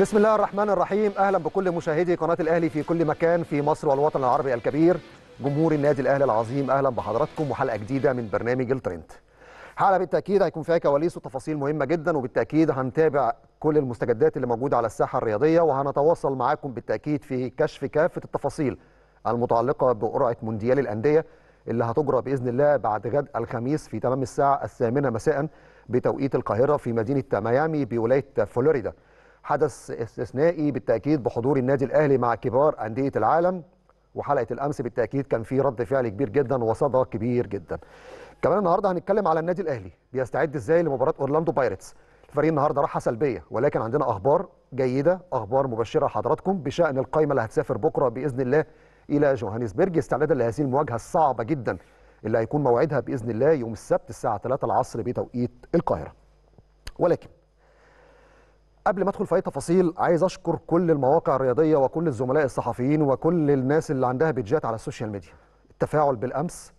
بسم الله الرحمن الرحيم. أهلا بكل مشاهدي قناة الأهلي في كل مكان في مصر والوطن العربي الكبير، جمهور النادي الأهلي العظيم، أهلا بحضراتكم وحلقة جديدة من برنامج الترند. حلقة بالتأكيد هيكون فيها كواليس وتفاصيل مهمة جدا، وبالتأكيد هنتابع كل المستجدات اللي موجودة على الساحة الرياضية، وهنتواصل معاكم بالتأكيد في كشف كافة التفاصيل المتعلقة بقرعة مونديال الأندية اللي هتجرى بإذن الله بعد غد الخميس في تمام الساعة 8:00 مساء بتوقيت القاهرة في مدينة ميامي بولاية فلوريدا. حدث استثنائي بالتأكيد بحضور النادي الأهلي مع كبار أندية العالم، وحلقة الأمس بالتأكيد كان في رد فعل كبير جدا وصدى كبير جدا. كمان النهارده هنتكلم على النادي الأهلي بيستعد ازاي لمباراة أورلاندو بايرتس. الفريق النهارده راحة سلبية، ولكن عندنا أخبار جيدة، أخبار مبشرة لحضراتكم بشأن القايمة اللي هتسافر بكرة بإذن الله إلى جوهانسبرج استعدادا لهذه المواجهة الصعبة جدا اللي هيكون موعدها بإذن الله يوم السبت الساعة 15:00 بتوقيت القاهرة. ولكن قبل ما ادخل في اي تفاصيل عايز اشكر كل المواقع الرياضيه وكل الزملاء الصحفيين وكل الناس اللي عندها بيدجات على السوشيال ميديا. التفاعل بالامس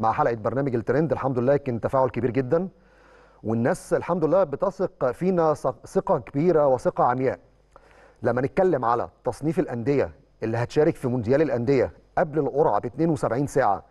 مع حلقه برنامج الترند الحمد لله كان تفاعل كبير جدا، والناس الحمد لله بتثق فينا ثقه كبيره وثقه عمياء. لما نتكلم على تصنيف الانديه اللي هتشارك في مونديال الانديه قبل القرعه ب 72 ساعه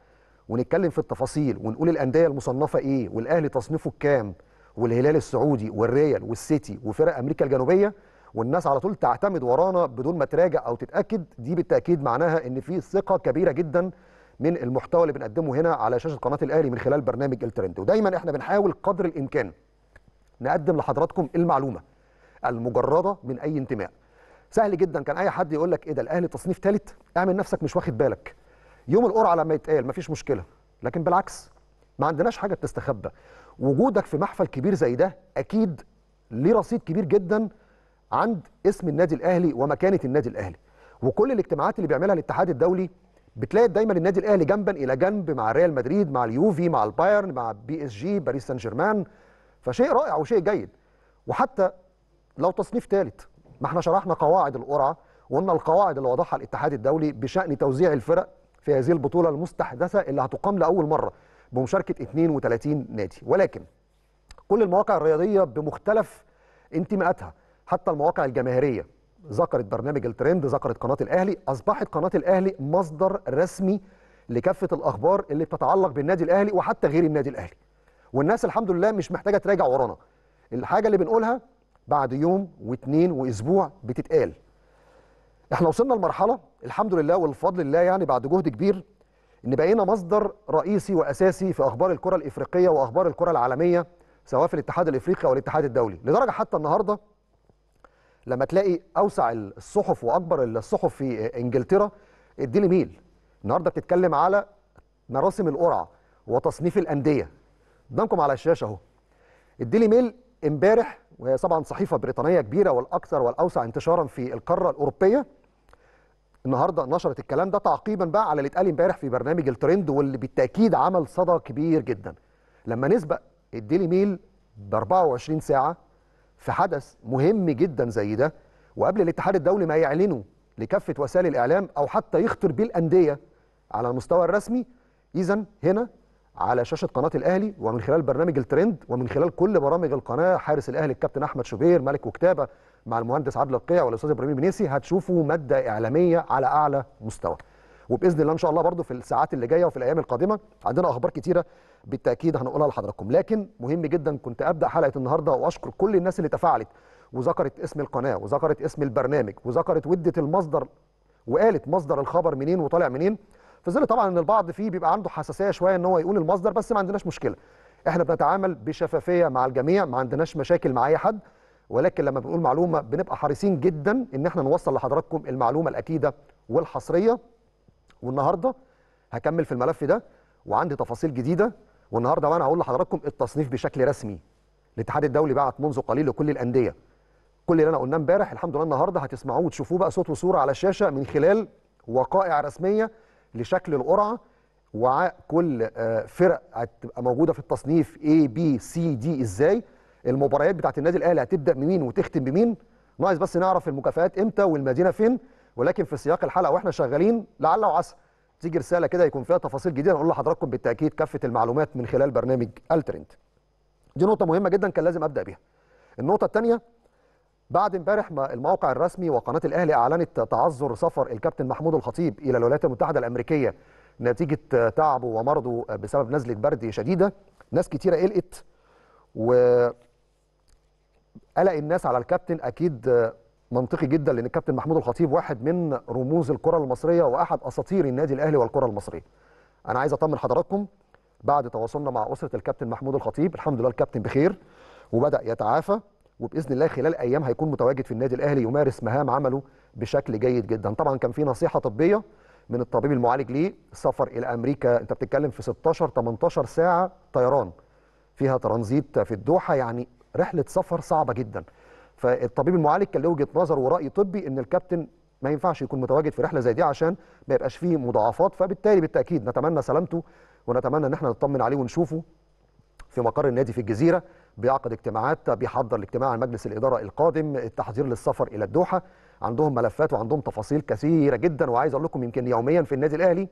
ونتكلم في التفاصيل ونقول الانديه المصنفه ايه والاهلي تصنيفه كام والهلال السعودي والريال والسيتي وفرق امريكا الجنوبيه، والناس على طول تعتمد ورانا بدون ما تراجع او تتاكد، دي بالتاكيد معناها ان في ثقه كبيره جدا من المحتوى اللي بنقدمه هنا على شاشه قناه الاهلي من خلال برنامج الترند. ودايما احنا بنحاول قدر الامكان نقدم لحضراتكم المعلومه المجرده من اي انتماء. سهل جدا كان اي حد يقول لك ايه ده الاهلي تصنيف ثالث، اعمل نفسك مش واخد بالك يوم القرعه لما يتقال مفيش مشكله، لكن بالعكس ما عندناش حاجه بتستخبى. وجودك في محفل كبير زي ده اكيد ليه رصيد كبير جدا عند اسم النادي الاهلي ومكانه النادي الاهلي، وكل الاجتماعات اللي بيعملها الاتحاد الدولي بتلاقي دايما النادي الاهلي جنبا الى جنب مع ريال مدريد مع اليوفي مع البايرن مع بي اس جي باريس سان جيرمان، فشيء رائع وشيء جيد. وحتى لو تصنيف ثالث ما احنا شرحنا قواعد القرعه وقلنا القواعد اللي وضعها الاتحاد الدولي بشان توزيع الفرق في هذه البطوله المستحدثه اللي هتقام لاول مره بمشاركة 32 نادي. ولكن كل المواقع الرياضية بمختلف انتماءاتها حتى المواقع الجماهيرية ذكرت برنامج الترند، ذكرت قناة الأهلي، أصبحت قناة الأهلي مصدر رسمي لكافة الأخبار اللي بتتعلق بالنادي الأهلي وحتى غير النادي الأهلي، والناس الحمد لله مش محتاجة تراجع ورانا. الحاجة اللي بنقولها بعد يوم واثنين وأسبوع بتتقال. احنا وصلنا لمرحلة الحمد لله والفضل لله يعني بعد جهد كبير إن بقينا مصدر رئيسي وأساسي في أخبار الكرة الإفريقية وأخبار الكرة العالمية سواء في الاتحاد الإفريقي أو الاتحاد الدولي، لدرجة حتى النهاردة لما تلاقي أوسع الصحف وأكبر الصحف في إنجلترا الديلي ميل النهاردة بتتكلم على مراسم القرعة وتصنيف الأندية قدامكم على الشاشة أهو. الديلي ميل إمبارح، وهي طبعا صحيفة بريطانية كبيرة والأكثر والأوسع انتشارا في القارة الأوروبية، النهارده نشرت الكلام ده تعقيبا بقى على اللي اتقال امبارح في برنامج الترند، واللي بالتاكيد عمل صدى كبير جدا. لما نسبق الديلي ميل ب 24 ساعه في حدث مهم جدا زي ده، وقبل الاتحاد الدولي ما يعلنه لكافه وسائل الاعلام او حتى يخطر بيه الانديه على المستوى الرسمي، اذا هنا على شاشه قناه الاهلي ومن خلال برنامج الترند ومن خلال كل برامج القناه حارس الاهلي الكابتن احمد شوبير، ملك وكتابه مع المهندس عادل القيع والاستاذ ابراهيم بنيسي، هتشوفوا ماده اعلاميه على اعلى مستوى. وباذن الله ان شاء الله برضو في الساعات اللي جايه وفي الايام القادمه عندنا اخبار كتيره بالتاكيد هنقولها لحضراتكم. لكن مهم جدا كنت ابدا حلقه النهارده واشكر كل الناس اللي تفاعلت وذكرت اسم القناه وذكرت اسم البرنامج وذكرت ودت المصدر وقالت مصدر الخبر منين وطالع منين، في ظل طبعا ان البعض فيه بيبقى عنده حساسيه شويه ان هو يقول المصدر، بس ما عندناش مشكله، احنا بنتعامل بشفافيه مع الجميع، ما عندناش مشاكل مع اي حد، ولكن لما بنقول معلومه بنبقى حريصين جدا ان احنا نوصل لحضراتكم المعلومه الاكيده والحصريه. والنهارده هكمل في الملف ده وعندي تفاصيل جديده، والنهارده وانا هقول لحضراتكم التصنيف بشكل رسمي. الاتحاد الدولي بعت منذ قليل لكل الانديه كل اللي انا قلناه امبارح الحمد لله النهارده هتسمعوه وتشوفوه بقى صوت وصوره على الشاشه من خلال وقائع رسميه لشكل القرعه وعاء كل فرق هتبقى موجوده في التصنيف A B C D ازاي، المباريات بتاعت النادي الاهلي هتبدا بمين وتختم بمين، ناقص بس نعرف المكافآت امتى والمدينه فين. ولكن في سياق الحلقه واحنا شغالين لعل وعسى تيجي رساله كده يكون فيها تفاصيل جديده نقول لحضراتكم بالتاكيد كافه المعلومات من خلال برنامج الترند. دي نقطه مهمه جدا كان لازم ابدا بيها. النقطه الثانيه بعد امبارح الموقع الرسمي وقناة الأهلي أعلنت تعذر سفر الكابتن محمود الخطيب إلى الولايات المتحدة الأمريكية نتيجة تعبه ومرضه بسبب نزلة برد شديدة. ناس كتيرة قلقت وقلق الناس على الكابتن، أكيد منطقي جدا، لأن الكابتن محمود الخطيب واحد من رموز الكرة المصرية وأحد أساطير النادي الأهلي والكرة المصرية. أنا عايز أطمن حضراتكم بعد تواصلنا مع أسرة الكابتن محمود الخطيب، الحمد لله الكابتن بخير وبدأ يتعافى، وباذن الله خلال ايام هيكون متواجد في النادي الاهلي يمارس مهام عمله بشكل جيد جدا. طبعا كان في نصيحه طبيه من الطبيب المعالج ليه، السفر الى امريكا انت بتتكلم في 16 18 ساعه طيران، فيها ترانزيت في الدوحه، يعني رحله سفر صعبه جدا. فالطبيب المعالج كان له وجهه نظر وراي طبي ان الكابتن ما ينفعش يكون متواجد في رحله زي دي عشان ما يبقاش فيه مضاعفات، فبالتالي بالتاكيد نتمنى سلامته ونتمنى ان احنا نطمن عليه ونشوفه في مقر النادي في الجزيره. بيعقد اجتماعات، بيحضر الاجتماع عن مجلس الاداره القادم، التحضير للسفر الى الدوحه، عندهم ملفات وعندهم تفاصيل كثيره جدا. وعايز اقول لكم يمكن يوميا في النادي الاهلي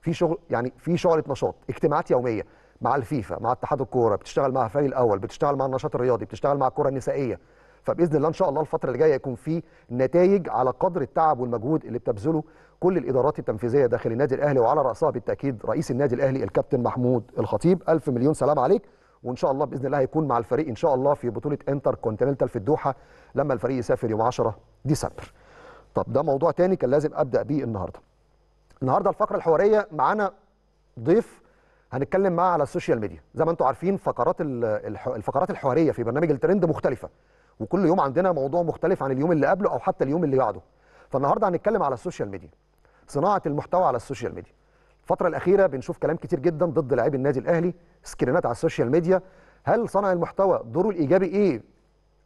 في شغل، يعني في شعله نشاط، اجتماعات يوميه مع الفيفا، مع اتحاد الكوره، بتشتغل مع الفريق الاول، بتشتغل مع النشاط الرياضي، بتشتغل مع الكره النسائيه. فباذن الله ان شاء الله الفتره اللي جايه يكون في نتائج على قدر التعب والمجهود اللي بتبذله كل الادارات التنفيذيه داخل النادي الاهلي، وعلى راسها بالتاكيد رئيس النادي الاهلي الكابتن محمود الخطيب. الف مليون سلام عليك، وان شاء الله باذن الله هيكون مع الفريق ان شاء الله في بطوله انتر كونتيننتال في الدوحه لما الفريق يسافر يوم 10 ديسمبر. طب ده موضوع تاني كان لازم ابدا بيه النهارده. النهارده الفقره الحواريه معانا ضيف هنتكلم معاه على السوشيال ميديا. زي ما انتم عارفين الفقرات الحواريه في برنامج الترند مختلفه، وكل يوم عندنا موضوع مختلف عن اليوم اللي قبله او حتى اليوم اللي بعده. فالنهارده هنتكلم على السوشيال ميديا، صناعه المحتوى على السوشيال ميديا. الفترة الأخيرة بنشوف كلام كتير جدا ضد لاعبي النادي الأهلي، سكرينات على السوشيال ميديا. هل صانع المحتوى دوره الإيجابي إيه؟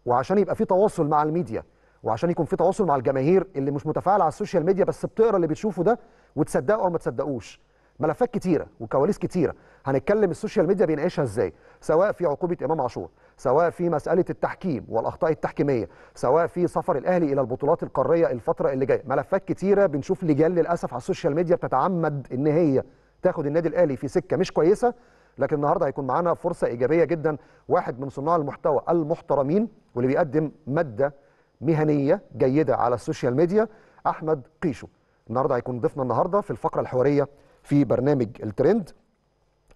وعشان يبقى في تواصل مع الميديا وعشان يكون في تواصل مع الجماهير اللي مش متفاعلة على السوشيال ميديا بس بتقرا اللي بتشوفه ده وتصدقه أو ما تصدقوش. ملفات كتيرة وكواليس كتيرة، هنتكلم السوشيال ميديا بيناقشها إزاي؟ سواء في عقوبة إمام عاشور، سواء في مسألة التحكيم والأخطاء التحكيمية، سواء في سفر الأهلي إلى البطولات القارية الفترة اللي جاية. ملفات كتيرة بنشوف لجان للأسف على السوشيال ميديا بتتعمد إن هي تاخد النادي الأهلي في سكة مش كويسة، لكن النهاردة هيكون معانا فرصة إيجابية جدا. واحد من صناع المحتوى المحترمين واللي بيقدم مادة مهنية جيدة على السوشيال ميديا، أحمد قيشو. النهاردة هيكون ضيفنا النهاردة في الفقرة الحوارية في برنامج الترند،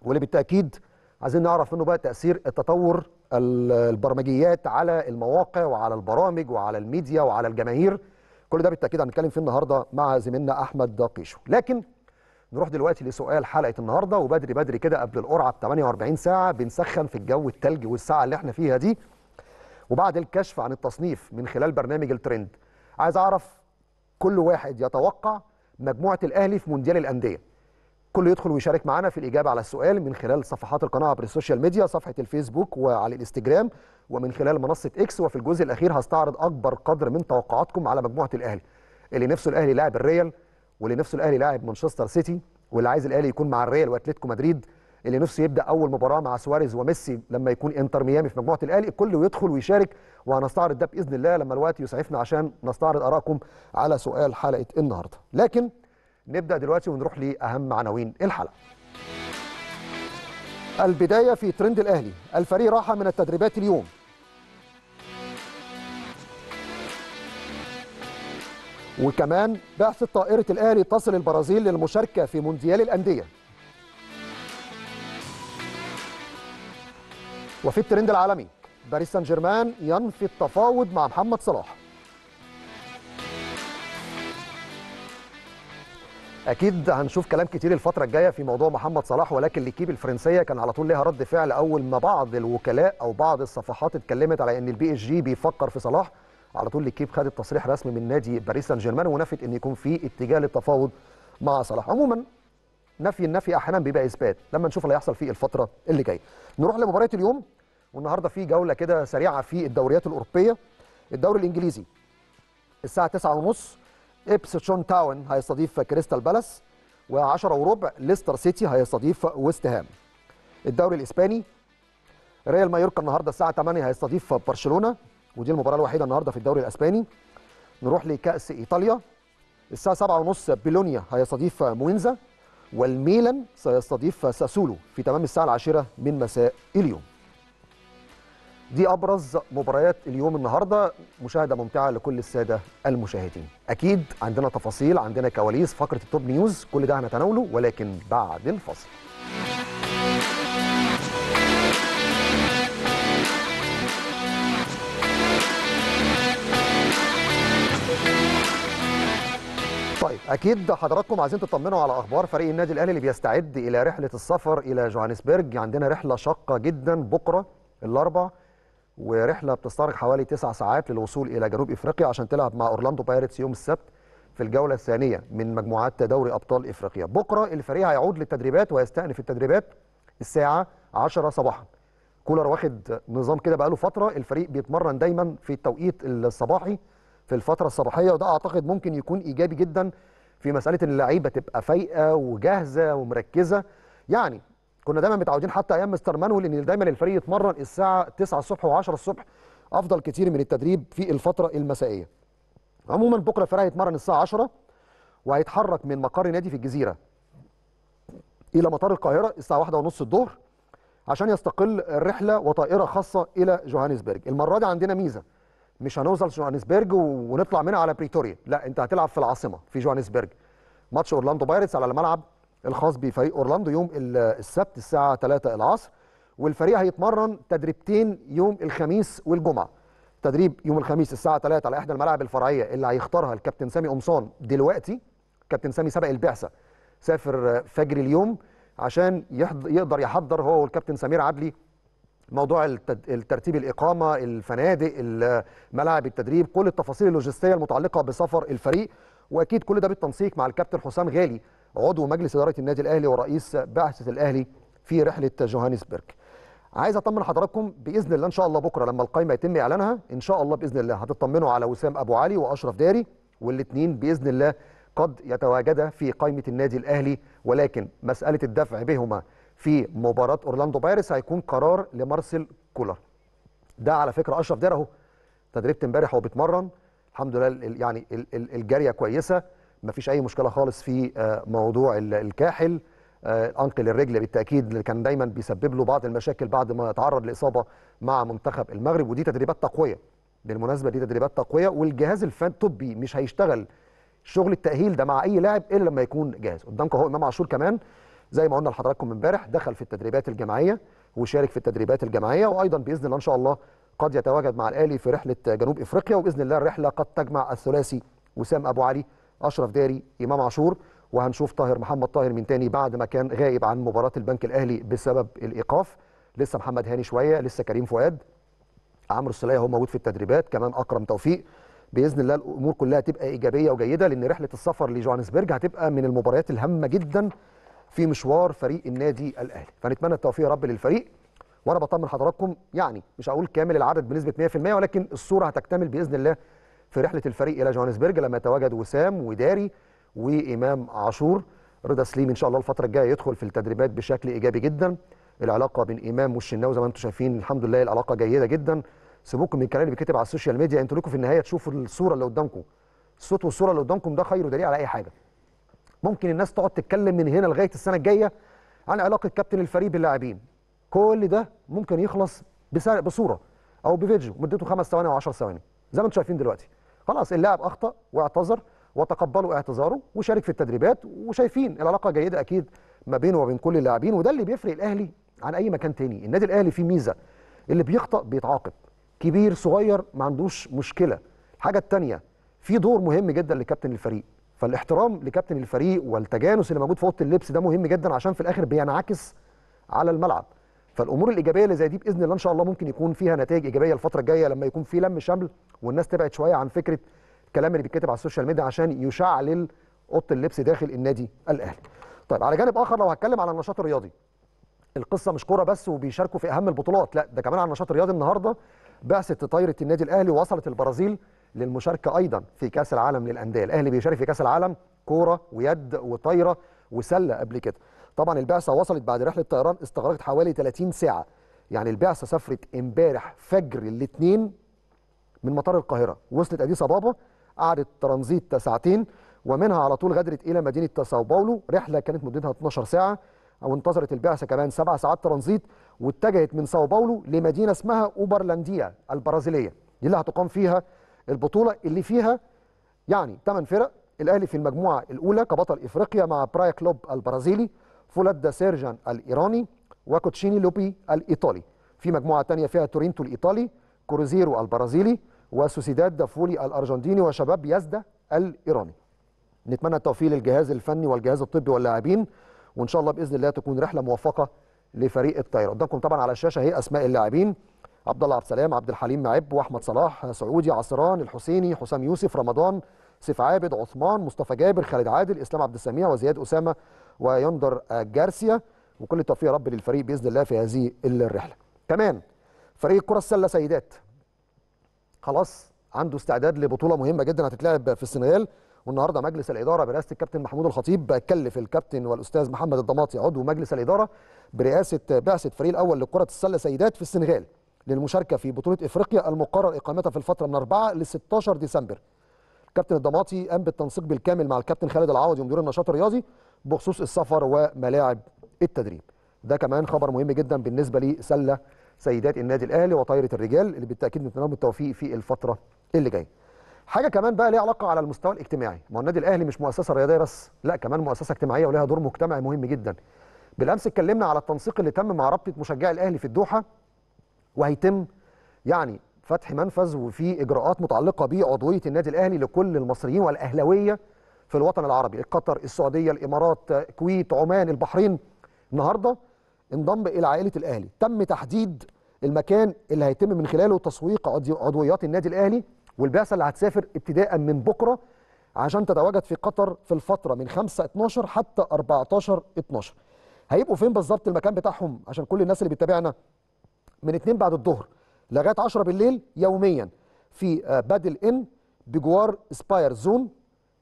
واللي بالتأكيد عايزين نعرف منه بقى تأثير التطور البرمجيات على المواقع وعلى البرامج وعلى الميديا وعلى الجماهير. كل ده بالتأكيد هنتكلم فيه النهارده مع زميلنا أحمد داقيشو. لكن نروح دلوقتي لسؤال حلقة النهارده، وبدري بدري كده قبل القرعة ب 48 ساعة بنسخن في الجو التلج والساعة اللي احنا فيها دي. وبعد الكشف عن التصنيف من خلال برنامج الترند، عايز أعرف كل واحد يتوقع مجموعة الأهلي في مونديال الأندية. كل يدخل ويشارك معنا في الإجابة على السؤال من خلال صفحات القناة عبر السوشيال ميديا، صفحة الفيسبوك وعلى الانستجرام ومن خلال منصة إكس. وفي الجزء الأخير هستعرض أكبر قدر من توقعاتكم على مجموعة الأهلي، اللي نفسه الأهلي لاعب الريال، واللي نفسه الأهلي لاعب مانشستر سيتي، واللي عايز الأهلي يكون مع الريال وأتلتيكو مدريد، اللي نفسه يبدأ أول مباراة مع سواريز وميسي لما يكون انتر ميامي في مجموعة الأهلي. الكل يدخل ويشارك، وهنستعرض ده بإذن الله لما الوقت يسعفنا عشان نستعرض آرائكم على سؤال حلقة النهارده. لكن نبدأ دلوقتي ونروح لأهم عناوين الحلقة. البداية في ترند الأهلي، الفريق راحة من التدريبات اليوم. وكمان بعثة طائرة الأهلي تصل البرازيل للمشاركة في مونديال الأندية. وفي الترند العالمي، باريس سان جيرمان ينفي التفاوض مع محمد صلاح. أكيد هنشوف كلام كتير الفترة الجاية في موضوع محمد صلاح، ولكن الكيب الفرنسية كان على طول لها رد فعل أول ما بعض الوكلاء أو بعض الصفحات اتكلمت على إن الPSG بيفكر في صلاح. على طول الكيب خدت تصريح رسمي من نادي باريس سان جيرمان ونفت إن يكون في اتجاه للتفاوض مع صلاح. عموما النفي أحيانا بيبقى إثبات، لما نشوف اللي هيحصل فيه الفترة اللي جاية. نروح لمباراة اليوم، والنهارده في جولة كده سريعة في الدوريات الأوروبية. الدوري الإنجليزي الساعة 9:30 إبسيتشون تاون هيستضيف كريستال بالاس، و10:15 ليستر سيتي هيستضيف ويست هام. الدوري الإسباني ريال مايوركا النهارده الساعة 8 هيستضيف برشلونة، ودي المباراة الوحيدة النهارده في الدوري الإسباني. نروح لكأس إيطاليا، الساعة 7:30 بولونيا هيستضيف موينزا، والميلان سيستضيف ساسولو في تمام الساعة 10 من مساء اليوم. دي أبرز مباريات اليوم النهاردة. مشاهدة ممتعة لكل السادة المشاهدين. أكيد عندنا تفاصيل، عندنا كواليس، فقرة التوب نيوز، كل ده هنتناوله ولكن بعد الفاصل. طيب اكيد حضراتكم عايزين تطمنوا على اخبار فريق النادي الاهلي اللي بيستعد الى رحله السفر الى جوهانسبرج. عندنا رحله شاقه جدا بكره الاربع، ورحله بتستغرق حوالي 9 ساعات للوصول الى جنوب افريقيا عشان تلعب مع اورلاندو بايرتس يوم السبت في الجوله الثانيه من مجموعات دوري ابطال افريقيا. بكره الفريق هيعود للتدريبات ويستأنف التدريبات الساعه 10 صباحا. كولر واخد نظام كده بقاله فتره، الفريق بيتمرن دايما في التوقيت الصباحي في الفترة الصباحية، وده أعتقد ممكن يكون إيجابي جدا في مسألة إن اللعيبة تبقى فايقة وجاهزة ومركزة. يعني كنا دايما متعودين حتى أيام مستر مانويل إن دايما الفريق يتمرن الساعة 9 الصبح و10 الصبح، أفضل كتير من التدريب في الفترة المسائية. عموما بكرة الفريق هيتمرن الساعة 10 وهيتحرك من مقر نادي في الجزيرة إلى مطار القاهرة الساعة 1:30 الظهر عشان يستقل الرحلة وطائرة خاصة إلى جوهانسبرج. المرة دي عندنا ميزة، مش هنوصل جوهانسبرج ونطلع منها على بريتوريا، لا انت هتلعب في العاصمه في جوهانسبرج. ماتش اورلاندو بايرتس على الملعب الخاص بفريق اورلاندو يوم السبت الساعه 3 العصر، والفريق هيتمرن تدريبتين يوم الخميس والجمعه. تدريب يوم الخميس الساعه 3 على احدى الملاعب الفرعيه اللي هيختارها الكابتن سامي قمصان. دلوقتي كابتن سامي سبق البعثه، سافر فجر اليوم عشان يقدر يحضر هو والكابتن سمير عدلي موضوع الترتيب، الإقامة، الفنادق، ملاعب التدريب، كل التفاصيل اللوجستية المتعلقة بسفر الفريق، وأكيد كل ده بالتنسيق مع الكابتن حسام غالي عضو مجلس إدارة النادي الأهلي ورئيس بعثة الأهلي في رحلة جوهانسبرج. عايز أطمن حضراتكم بإذن الله إن شاء الله بكرة لما القائمة يتم إعلانها إن شاء الله بإذن الله هتطمنوا على وسام أبو علي وأشرف داري، والاثنين بإذن الله قد يتواجدا في قائمة النادي الأهلي، ولكن مسألة الدفع بهما في مباراة أورلاندو بايرتس هيكون قرار لمارسيل كولر. ده على فكرة أشرف داري أهو تدريبت امبارح وهو بيتمرن، الحمد لله يعني الجارية كويسة، مفيش أي مشكلة خالص في موضوع الكاحل، أنقل الرجل بالتأكيد اللي كان دايما بيسبب له بعض المشاكل بعد ما تعرض لإصابة مع منتخب المغرب. ودي تدريبات تقوية بالمناسبة، دي تدريبات تقوية، والجهاز الطبي مش هيشتغل شغل التأهيل ده مع أي لاعب إلا لما يكون جاهز. قدامكم أهو إمام عاشور كمان زي ما قلنا لحضراتكم امبارح دخل في التدريبات الجماعيه وشارك في التدريبات الجماعيه، وايضا باذن الله ان شاء الله قد يتواجد مع الاهلي في رحله جنوب افريقيا، وباذن الله الرحله قد تجمع الثلاثي وسام ابو علي، اشرف داري، امام عاشور، وهنشوف طاهر محمد طاهر من تاني بعد ما كان غائب عن مباراه البنك الاهلي بسبب الايقاف. لسه محمد هاني شويه، لسه كريم فؤاد، عمرو السليه هو موجود في التدريبات، كمان اكرم توفيق. باذن الله الامور كلها تبقى ايجابيه وجيده، لان رحله السفر لجوهانسبرج هتبقى من المباريات الهامه جدا في مشوار فريق النادي الاهلي، فنتمنى التوفيق يا رب للفريق. وانا بطمن حضراتكم يعني مش هقول كامل العدد بنسبه 100%، ولكن الصوره هتكتمل باذن الله في رحله الفريق الى جوهانسبرج لما يتواجد وسام وداري وامام عاشور. رضا سليم ان شاء الله الفتره الجايه يدخل في التدريبات بشكل ايجابي جدا. العلاقه بين امام والشناوي زي ما انتم شايفين الحمد لله العلاقه جيده جدا. سيبوكم من الكلام اللي بيتكتب على السوشيال ميديا، انتوا لكم في النهايه تشوفوا الصوره اللي قدامكم، الصوت والصوره اللي قدامكم ده خير ودليل على اي حاجه. ممكن الناس تقعد تتكلم من هنا لغايه السنه الجايه عن علاقه كابتن الفريق باللاعبين، كل ده ممكن يخلص بصوره او بفيديو مدته 5 ثواني او 10 ثواني زي ما انتم شايفين دلوقتي. خلاص اللاعب اخطا واعتذر وتقبلوا اعتذاره وشارك في التدريبات، وشايفين العلاقه جيده اكيد ما بينه وبين كل اللاعبين، وده اللي بيفرق الاهلي عن اي مكان تاني. النادي الاهلي فيه ميزه، اللي بيخطا بيتعاقب، كبير صغير ما عندوش مشكله. الحاجه الثانيه في دور مهم جدا لكابتن الفريق، فالاحترام لكابتن الفريق والتجانس اللي موجود في اوضه اللبس ده مهم جدا عشان في الاخر بينعكس على الملعب. فالامور الايجابيه اللي زي دي باذن الله ان شاء الله ممكن يكون فيها نتائج ايجابيه الفتره الجايه لما يكون في لم شمل والناس تبعد شويه عن فكره الكلام اللي بيتكتب على السوشيال ميديا عشان يشعل اوضه اللبس داخل النادي الاهلي. طيب على جانب اخر لو هتكلم على النشاط الرياضي، القصه مش كوره بس وبيشاركوا في اهم البطولات، لا ده كمان على النشاط الرياضي. النهارده بعثه طايره النادي الاهلي وصلت البرازيل للمشاركه ايضا في كاس العالم للانديه. الاهلي بيشارك في كاس العالم كوره ويد وطايره وسله قبل كده. طبعا البعثه وصلت بعد رحله طيران استغرقت حوالي 30 ساعه، يعني البعثه سافرت امبارح فجر الاثنين من مطار القاهره، وصلت اديس ابابا، قعدت ترانزيت 2 ساعتين، ومنها على طول غادرت الى مدينه ساو باولو، رحله كانت مدتها 12 ساعه، وانتظرت البعثه كمان 7 ساعات ترانزيت، واتجهت من ساو باولو لمدينه اسمها اوبرلانديا البرازيليه، دي اللي هتقام فيها البطوله اللي فيها يعني 8 فرق. الاهلي في المجموعه الاولى كبطل افريقيا مع برايا كلوب البرازيلي، فولاد سيرجان الايراني، وكوتشيني لوبي الايطالي. في مجموعه ثانيه فيها تورينتو الايطالي، كروزيرو البرازيلي، وسوسيداد دافولي الارجنتيني، وشباب يزدا الايراني. نتمنى التوفيق للجهاز الفني والجهاز الطبي واللاعبين، وان شاء الله باذن الله تكون رحله موفقه لفريق الطايره. قدامكم طبعا على الشاشه هي اسماء اللاعبين: عبد الله عبد السلام، عبد الحليم معب، واحمد صلاح، سعودي، عصران، الحسيني، حسام يوسف، رمضان، سيف عابد، عثمان، مصطفى جابر، خالد عادل، اسلام عبد السميع، وزياد اسامه، ويندر جارسيا. وكل التوفيق يا رب للفريق باذن الله في هذه الرحله. كمان فريق كره السله سيدات خلاص عنده استعداد لبطوله مهمه جدا هتتلعب في السنغال، والنهارده مجلس الاداره برئاسه الكابتن محمود الخطيب كلف الكابتن والاستاذ محمد الضماطي عضو مجلس الاداره برئاسه بعثه الفريق الاول لكره السله سيدات في السنغال للمشاركه في بطوله افريقيا المقرر اقامتها في الفتره من 4 ل 16 ديسمبر. الكابتن الضماطي قام بالتنسيق بالكامل مع الكابتن خالد العوضي ومدير النشاط الرياضي بخصوص السفر وملاعب التدريب. ده كمان خبر مهم جدا بالنسبه لسله سيدات النادي الاهلي وطايره الرجال، اللي بالتاكيد نتمنى لهم التوفيق في الفتره اللي جايه. حاجه كمان بقى ليها علاقه على المستوى الاجتماعي، ما النادي الاهلي مش مؤسسه رياضيه بس، لا كمان مؤسسه اجتماعيه ولها دور مجتمعي مهم جدا. بالامس اتكلمنا على التنسيق اللي تم مع رابطه مشجعي الاهلي في الدوحه، وهيتم يعني فتح منفذ وفي اجراءات متعلقه بعضويه النادي الاهلي لكل المصريين والاهلاويه في الوطن العربي: قطر، السعوديه، الامارات، الكويت، عمان، البحرين. النهارده انضم الى عائله الاهلي، تم تحديد المكان اللي هيتم من خلاله تسويق عضويات النادي الاهلي والبعثه اللي هتسافر ابتداء من بكره عشان تتواجد في قطر في الفتره من 5/12 حتى 14/12. هيبقوا فين بالظبط المكان بتاعهم عشان كل الناس اللي بتتابعنا؟ من 2 بعد الظهر لغايه 10 بالليل يوميا في بادل ان بجوار اسباير زون.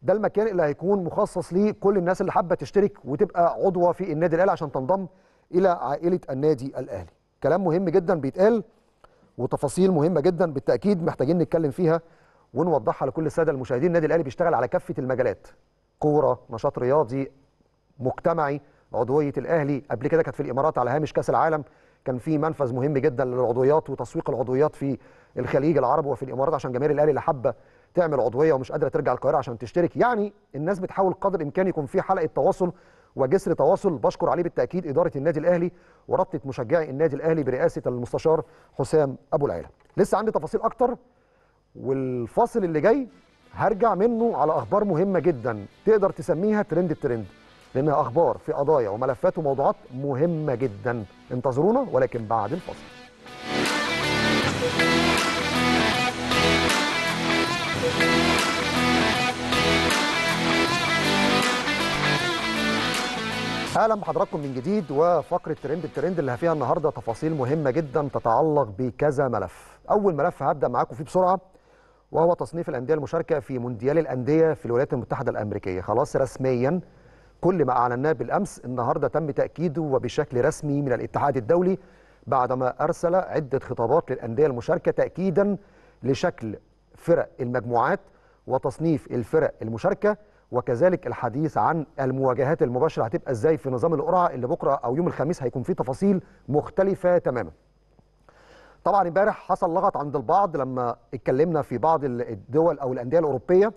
ده المكان اللي هيكون مخصص لكل الناس اللي حابه تشترك وتبقى عضوه في النادي الاهلي عشان تنضم الى عائله النادي الاهلي. كلام مهم جدا بيتقال وتفاصيل مهمه جدا بالتاكيد محتاجين نتكلم فيها ونوضحها لكل الساده المشاهدين. النادي الاهلي بيشتغل على كافه المجالات: كوره، نشاط رياضي، مجتمعي. عضويه الاهلي قبل كده كانت في الامارات على هامش كاس العالم، كان في منفذ مهم جدا للعضويات وتسويق العضويات في الخليج العربي وفي الامارات عشان جماهير الاهلي اللي حابه تعمل عضويه ومش قادره ترجع القاهره عشان تشترك. يعني الناس بتحاول قدر الامكان يكون في حلقه تواصل وجسر تواصل، بشكر عليه بالتاكيد اداره النادي الاهلي ورابطه مشجعي النادي الاهلي برئاسه المستشار وسام أبو علي. لسه عندي تفاصيل اكتر، والفاصل اللي جاي هرجع منه على اخبار مهمه جدا تقدر تسميها ترند، لانها اخبار في قضايا وملفات وموضوعات مهمه جدا. انتظرونا ولكن بعد الفاصل. اهلا بحضراتكم من جديد، وفقره ترند اللي فيها النهارده تفاصيل مهمه جدا تتعلق بكذا ملف. اول ملف هبدا معاكم فيه بسرعه وهو تصنيف الانديه المشاركه في مونديال الانديه في الولايات المتحده الامريكيه. خلاص رسميا كل ما اعلناه بالامس النهارده تم تاكيده وبشكل رسمي من الاتحاد الدولي بعدما ارسل عده خطابات للانديه المشاركه تاكيدا لشكل فرق المجموعات وتصنيف الفرق المشاركه، وكذلك الحديث عن المواجهات المباشره هتبقى ازاي في نظام القرعه اللي بكره او يوم الخميس هيكون فيه تفاصيل مختلفه تماما. طبعا امبارح حصل لغط عند البعض لما اتكلمنا في بعض الدول او الانديه الاوروبيه،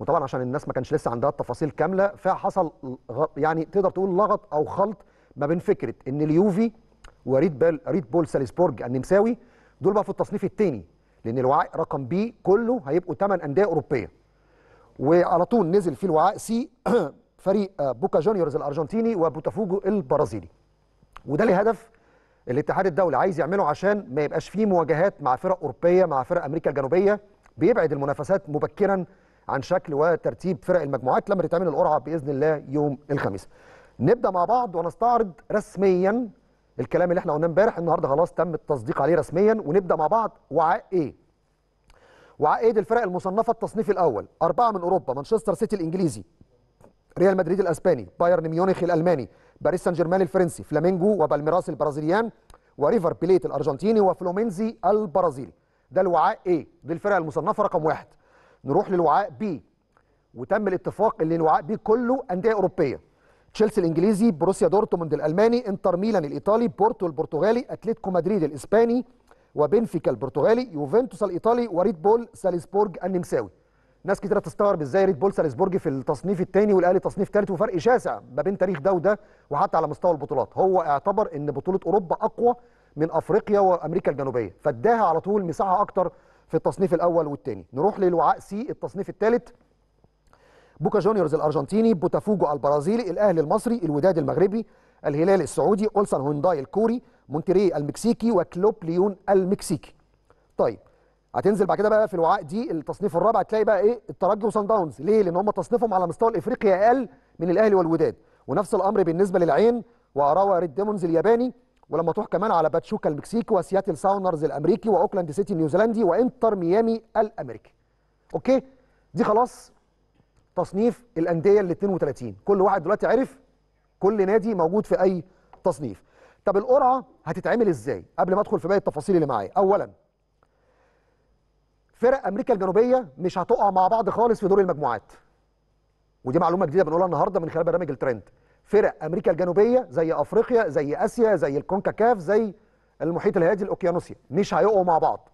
وطبعا عشان الناس ما كانش لسه عندها التفاصيل كامله فحصل يعني تقدر تقول لغط او خلط ما بين فكره ان اليوفي وريد بول سالزبورج النمساوي دول بقى في التصنيف الثاني، لان الوعاء رقم بي كله هيبقوا 8 انديه اوروبيه، وعلى طول نزل في الوعاء سي فريق بوكا جونيورز الارجنتيني وبوتافوجو البرازيلي. وده لهدف الاتحاد الدولي عايز يعمله عشان ما يبقاش فيه مواجهات مع فرق اوروبيه مع فرق امريكا الجنوبيه، بيبعد المنافسات مبكرا عن شكل وترتيب فرق المجموعات لما تعمل القرعه باذن الله يوم الخميس. نبدا مع بعض ونستعرض رسميا الكلام اللي احنا قلناه امبارح، النهارده خلاص تم التصديق عليه رسميا. ونبدا مع بعض وعاء ايه؟ وعائد الفرق المصنفه التصنيف الاول: 4 من اوروبا: مانشستر سيتي الانجليزي، ريال مدريد الاسباني، بايرن ميونخ الالماني، باريس سان جيرمان الفرنسي، فلامينجو وبالميراس البرازيليان، وريفر بليت الارجنتيني، وفلومينزي البرازيلي. ده الوعاء ايه؟ دي الفرق المصنفه رقم 1. نروح للوعاء بي، وتم الاتفاق ان الوعاء بي كله انديه اوروبيه. تشيلسي الانجليزي، بروسيا دورتموند الالماني، انتر ميلان الايطالي، بورتو البرتغالي، اتلتيكو مدريد الاسباني، وبنفيكا البرتغالي، يوفنتوس الايطالي، وريد بول سالزبورج النمساوي. ناس كتيرة تستغرب ازاي ريد بول سالزبورج في التصنيف الثاني والاهلي تصنيف ثالث، وفرق شاسع ما بين تاريخ ده وده، وحتى على مستوى البطولات. هو اعتبر ان بطوله اوروبا اقوى من افريقيا وامريكا الجنوبيه، فاداها على طول مساحه اكتر في التصنيف الاول والثاني. نروح للوعاء سي، التصنيف الثالث: بوكا جونيورز الارجنتيني، بوتافوجو البرازيلي، الاهلي المصري، الوداد المغربي، الهلال السعودي، اولسان هونداي الكوري، مونتيري المكسيكي، وكلوب ليون المكسيكي. طيب هتنزل بعد كده بقى في الوعاء دي التصنيف الرابع، تلاقي بقى ايه؟ الترجي وصن داونز. ليه؟ لان هم تصنيفهم على مستوى الافريقي اقل من الاهلي والوداد، ونفس الامر بالنسبه للعين واراوا ريد ديمونز الياباني، ولما تروح كمان على باتشوكا المكسيكي، وسياتل ساونرز الامريكي، واوكلاند سيتي النيوزيلندي، وانتر ميامي الامريكي. اوكي، دي خلاص تصنيف الانديه ال 32، كل واحد دلوقتي عرف كل نادي موجود في اي تصنيف. طب القرعه هتتعمل ازاي؟ قبل ما ادخل في باقي التفاصيل اللي معايا، اولا فرق امريكا الجنوبيه مش هتقع مع بعض خالص في دور المجموعات، ودي معلومه جديده بنقولها النهارده من خلال برنامج الترند. فرق امريكا الجنوبيه زي افريقيا، زي اسيا، زي الكونكاكاف، زي المحيط الهادي الاوقيانوسي، مش هيقعوا مع بعض.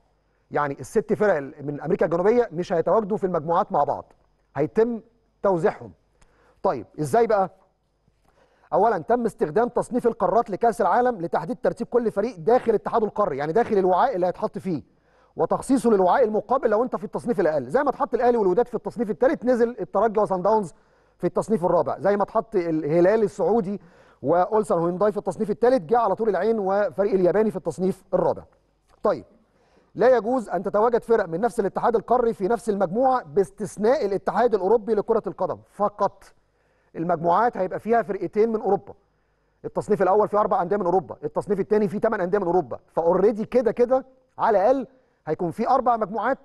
يعني الست فرق من امريكا الجنوبيه مش هيتواجدوا في المجموعات مع بعض، هيتم توزيعهم. طيب ازاي بقى؟ اولا تم استخدام تصنيف القارات لكاس العالم لتحديد ترتيب كل فريق داخل الاتحاد القاري، يعني داخل الوعاء اللي هيتحط فيه، وتخصيصه للوعاء المقابل لو انت في التصنيف الاقل. زي ما اتحط الاهلي والوداد في التصنيف الثالث، نزل الترجي وصن داونز في التصنيف الرابع. زي ما اتحط الهلال السعودي واولسان هونداي في التصنيف الثالث، جه على طول العين وفريق الياباني في التصنيف الرابع. طيب لا يجوز ان تتواجد فرق من نفس الاتحاد القاري في نفس المجموعه باستثناء الاتحاد الاوروبي لكره القدم فقط. المجموعات هيبقى فيها فرقتين من اوروبا، التصنيف الاول فيه 4 انديه من اوروبا، التصنيف الثاني فيه 8 انديه من اوروبا، فاوريدي كده كده على الاقل هيكون في 4 مجموعات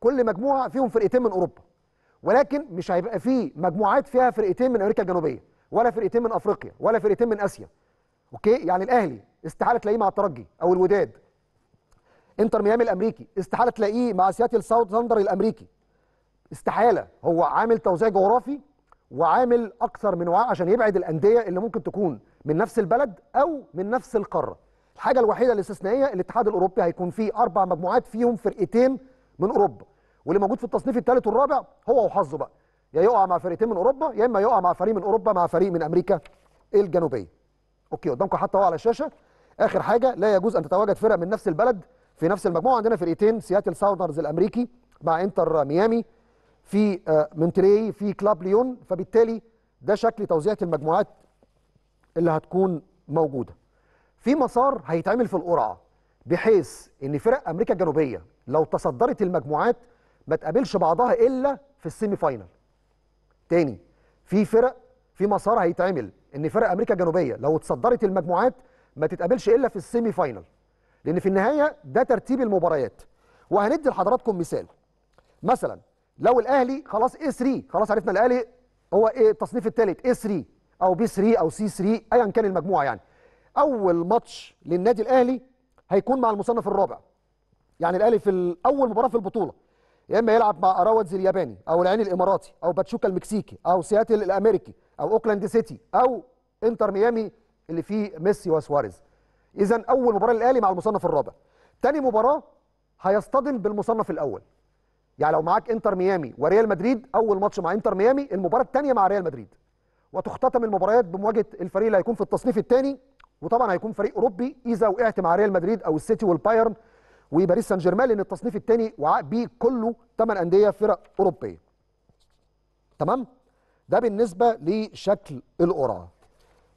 كل مجموعه فيهم فرقتين من اوروبا. ولكن مش هيبقى فيه مجموعات فيها فرقتين من امريكا الجنوبيه، ولا فرقتين من افريقيا، ولا فرقتين من اسيا. اوكي، يعني الاهلي استحاله تلاقيه مع الترجي او الوداد، انتر ميامي الامريكي استحاله تلاقيه مع سياتل ساوثهامبتون الامريكي، استحاله. هو عامل توزيع جغرافي وعامل اكثر من وعاء عشان يبعد الانديه اللي ممكن تكون من نفس البلد او من نفس القاره. الحاجه الوحيده الاستثنائيه الاتحاد الاوروبي هيكون فيه 4 مجموعات فيهم فرقتين من اوروبا، واللي موجود في التصنيف الثالث والرابع هو وحظه بقى، يا يقع مع فرقتين من اوروبا، يا اما يقع مع فريق من اوروبا مع فريق من امريكا الجنوبيه. اوكي، قدامكم حتى هو على الشاشه. اخر حاجه، لا يجوز ان تتواجد فرق من نفس البلد في نفس المجموعه. عندنا فرقتين، سياتل ساوندرز الامريكي مع انتر ميامي، في مونتري، في كلاب ليون، فبالتالي ده شكل توزيعه المجموعات اللي هتكون موجوده. في مسار هيتعمل في القرعه بحيث ان فرق امريكا الجنوبيه لو تصدرت المجموعات ما تقابلش بعضها الا في السيمي فاينال. تاني، في مسار هيتعمل ان فرق امريكا الجنوبيه لو تصدرت المجموعات ما تتقابلش الا في السيمي فاينال، لان في النهايه ده ترتيب المباريات. وهندي لحضراتكم مثال، مثلا لو الاهلي خلاص A3، خلاص عرفنا الاهلي هو ايه التصنيف الثالث، A3 او B3 او C3 ايا كان المجموعه. يعني اول ماتش للنادي الاهلي هيكون مع المصنف الرابع، يعني الاهلي في اول مباراه في البطوله يا اما يلعب مع اراودز الياباني او العين الاماراتي او باتشوكا المكسيكي او سياتل الامريكي او اوكلاند سيتي او انتر ميامي اللي فيه ميسي وسواريز. اذا اول مباراه للاهلي مع المصنف الرابع. ثاني مباراه هيصطدم بالمصنف الاول، يعني لو معاك انتر ميامي وريال مدريد، اول ماتش مع انتر ميامي، المباراه الثانيه مع ريال مدريد، وتختتم المباريات بمواجهه الفريق اللي هيكون في التصنيف الثاني، وطبعا هيكون فريق اوروبي اذا وقعت مع ريال مدريد او السيتي والبايرن وباريس سان جيرمان، لان التصنيف الثاني وعاء بيه كله 8 انديه فرق اوروبيه. تمام؟ ده بالنسبه لشكل القرعه.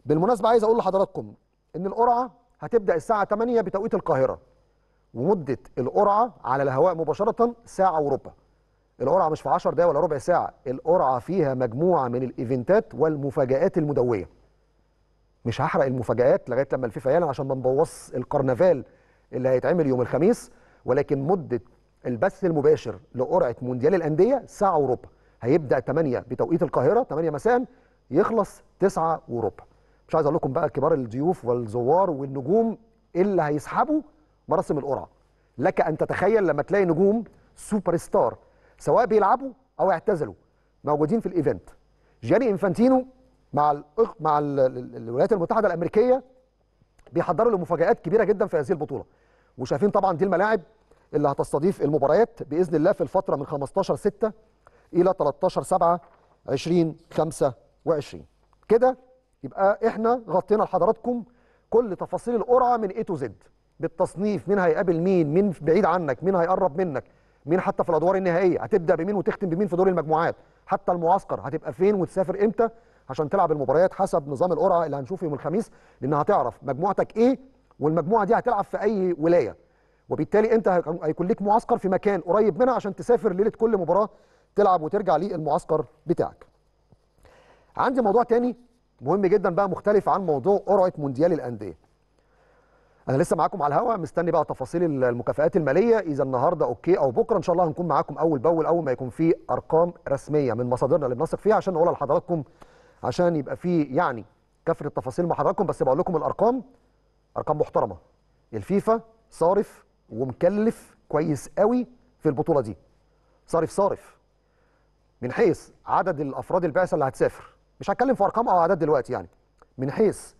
بالمناسبه عايز اقول لحضراتكم ان القرعه هتبدا الساعه 8 بتوقيت القاهره، ومده القرعه على الهواء مباشره ساعه وربع. القرعه مش في 10 دقائق ولا ربع ساعه، القرعه فيها مجموعه من الايفنتات والمفاجآت المدويه. مش هحرق المفاجآت لغايه لما الفيفا يعلن عشان ما نبوظش الكرنفال اللي هيتعمل يوم الخميس، ولكن مدة البث المباشر لقرعة مونديال الأندية ساعة وربع، هيبدأ 8 بتوقيت القاهرة، 8 مساء، يخلص 9 وربع. مش عايز أقول لكم بقى كبار الضيوف والزوار والنجوم اللي هيسحبوا مراسم القرعة. لك أن تتخيل لما تلاقي نجوم سوبر ستار سواء بيلعبوا أو اعتزلوا موجودين في الإيفنت. جاني إنفانتينو مع الولايات المتحده الامريكيه بيحضروا لمفاجآت كبيره جدا في هذه البطوله، وشايفين طبعا دي الملاعب اللي هتستضيف المباريات باذن الله في الفتره من 15/6 الى 13/7/2025. كده يبقى احنا غطينا لحضراتكم كل تفاصيل القرعه من A to Z بالتصنيف، مين هيقابل مين، مين بعيد عنك، مين هيقرب منك، مين حتى في الادوار النهائيه هتبدا بمين وتختم بمين في دور المجموعات، حتى المعسكر هتبقى فين وتسافر امتى عشان تلعب المباريات حسب نظام القرعه اللي هنشوفه يوم الخميس، لان هتعرف مجموعتك ايه والمجموعه دي هتلعب في اي ولايه، وبالتالي انت هيكون ليك معسكر في مكان قريب منها عشان تسافر ليله كل مباراه تلعب وترجع للمعسكر بتاعك. عندي موضوع تاني مهم جدا بقى، مختلف عن موضوع قرعه مونديال الانديه. انا لسه معاكم على الهواء، مستني بقى تفاصيل المكافآت الماليه، اذا النهارده اوكي او بكره ان شاء الله هنكون معاكم اول باول اول ما يكون في ارقام رسميه من مصادرنا اللي بنثق فيها عشان نقولها لحضراتكم، عشان يبقى في يعني كافه التفاصيل مع حضراتكم. بس بقول لكم الارقام ارقام محترمه، الفيفا صارف ومكلف كويس قوي في البطوله دي، صارف من حيث عدد الافراد البعثه اللي هتسافر، مش هتكلم في ارقام او اعداد دلوقتي، يعني من حيث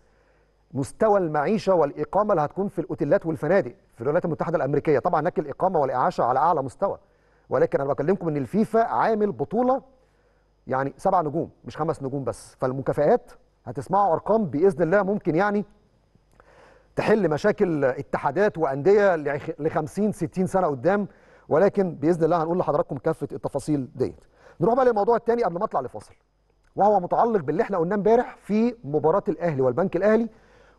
مستوى المعيشه والاقامه اللي هتكون في الاوتيلات والفنادق في الولايات المتحده الامريكيه. طبعا هناك الاقامه والاعاشه على اعلى مستوى، ولكن انا بكلمكم ان الفيفا عامل بطوله يعني 7 نجوم مش 5 نجوم بس. فالمكافآت هتسمعوا ارقام باذن الله ممكن يعني تحل مشاكل اتحادات وانديه ل 50 60 سنه قدام، ولكن باذن الله هنقول لحضراتكم كافه التفاصيل ديت. نروح بقى للموضوع الثاني قبل ما اطلع لفاصل، وهو متعلق باللي احنا قلناه امبارح في مباراه الاهلي والبنك الاهلي،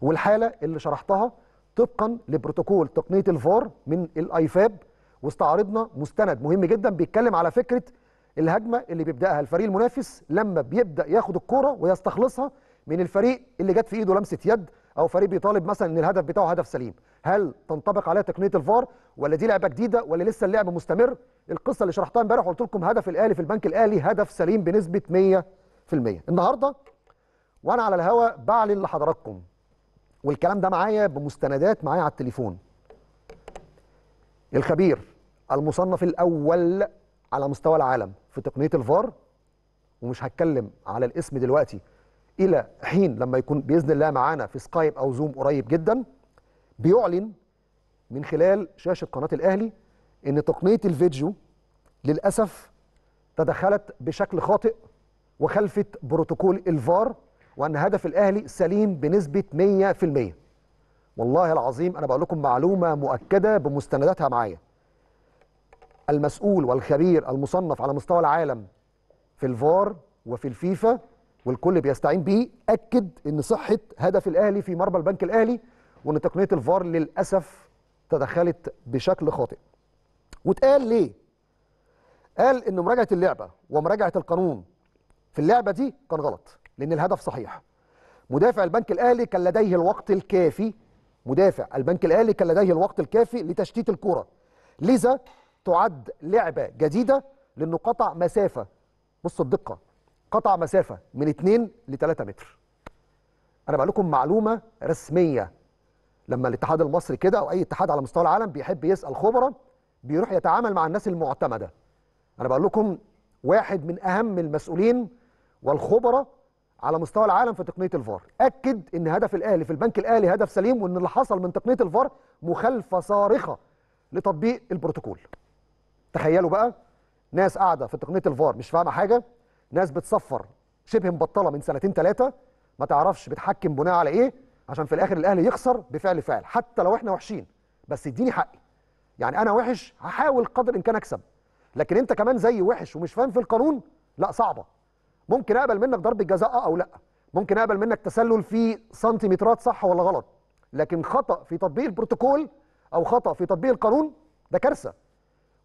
والحاله اللي شرحتها طبقا لبروتوكول تقنيه الفار من الايفاب، واستعرضنا مستند مهم جدا بيتكلم على فكره الهجمه اللي بيبداها الفريق المنافس لما بيبدا ياخد الكوره ويستخلصها من الفريق اللي جت في ايده لمسه يد، او فريق بيطالب مثلا ان الهدف بتاعه هدف سليم. هل تنطبق عليها تقنيه الفار، ولا دي لعبه جديده، ولا لسه اللعب مستمر؟ القصه اللي شرحتها امبارح قلت لكم هدف الاهلي في البنك الاهلي هدف سليم بنسبه 100%. النهارده وانا على الهواء بعلن لحضراتكم، والكلام ده معايا بمستندات معايا على التليفون، الخبير المصنف الاول على مستوى العالم في تقنيه الفار، ومش هتكلم على الاسم دلوقتي الى حين لما يكون باذن الله معانا في سكايب او زوم قريب جدا، بيعلن من خلال شاشه قناه الاهلي ان تقنيه الفيديو للاسف تدخلت بشكل خاطئ وخلفت بروتوكول الفار، وان هدف الاهلي سليم بنسبه 100%. والله العظيم انا بقول لكم معلومه مؤكده بمستنداتها معايا. المسؤول والخبير المصنف على مستوى العالم في الفار وفي الفيفا والكل بيستعين بيه اكد ان صحه هدف الاهلي في مرمى البنك الاهلي، وان تقنيه الفار للاسف تدخلت بشكل خاطئ. واتقال ليه؟ قال ان مراجعه اللعبه ومراجعه القانون في اللعبه دي كان غلط لأن الهدف صحيح. مدافع البنك الأهلي كان لديه الوقت الكافي، مدافع البنك الأهلي كان لديه الوقت الكافي لتشتيت الكرة، لذا تعد لعبة جديدة لأنه قطع مسافة، بص الدقة، قطع مسافة من 2 ل 3 متر. أنا بقول لكم معلومة رسمية. لما الاتحاد المصري كده أو أي اتحاد على مستوى العالم بيحب يسأل خبراء بيروح يتعامل مع الناس المعتمدة. أنا بقول لكم واحد من أهم المسؤولين والخبراء على مستوى العالم في تقنيه الفار اكد ان هدف الاهلي في البنك الاهلي هدف سليم، وان اللي حصل من تقنيه الفار مخالفه صارخه لتطبيق البروتوكول. تخيلوا بقى ناس قاعده في تقنيه الفار مش فاهمه حاجه، ناس بتصفر شبه مبطله من 2 3 سنين ما تعرفش بتحكم بناء على ايه، عشان في الاخر الاهلي يخسر بفعل فاعل. حتى لو احنا وحشين بس اديني حقي، يعني انا وحش هحاول قدر الامكان اكسب، لكن انت كمان زي وحش ومش فاهم في القانون، لا صعبه. ممكن اقبل منك ضربه جزاء او لا، ممكن اقبل منك تسلل في سنتيمترات صح ولا غلط، لكن خطا في تطبيق البروتوكول او خطا في تطبيق القانون ده كارثه.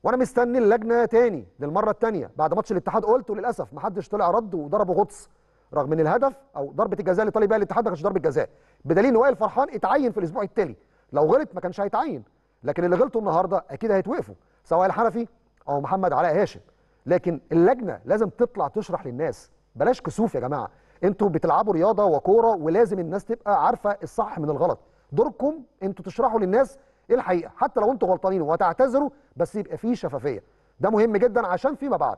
وانا مستني اللجنه تاني للمره الثانيه بعد ماتش الاتحاد، قلته للاسف ما حدش طلع رد وضربه غطس، رغم ان الهدف او ضربه الجزاء اللي طالب بيها الاتحاد ما كانتش ضربه جزاء، بدليل ان وائل فرحان اتعين في الاسبوع التالي، لو غلط ما كانش هيتعين، لكن اللي غلطه النهارده اكيد هيتوقفوا سواء الحنفي او محمد علاء هاشم. لكن اللجنه لازم تطلع تشرح للناس، بلاش كسوف يا جماعه، انتوا بتلعبوا رياضه وكوره ولازم الناس تبقى عارفه الصح من الغلط، دوركم انتوا تشرحوا للناس ايه الحقيقه حتى لو انتوا غلطانين وهتعتذروا، بس يبقى فيه شفافيه. ده مهم جدا عشان فيما بعد،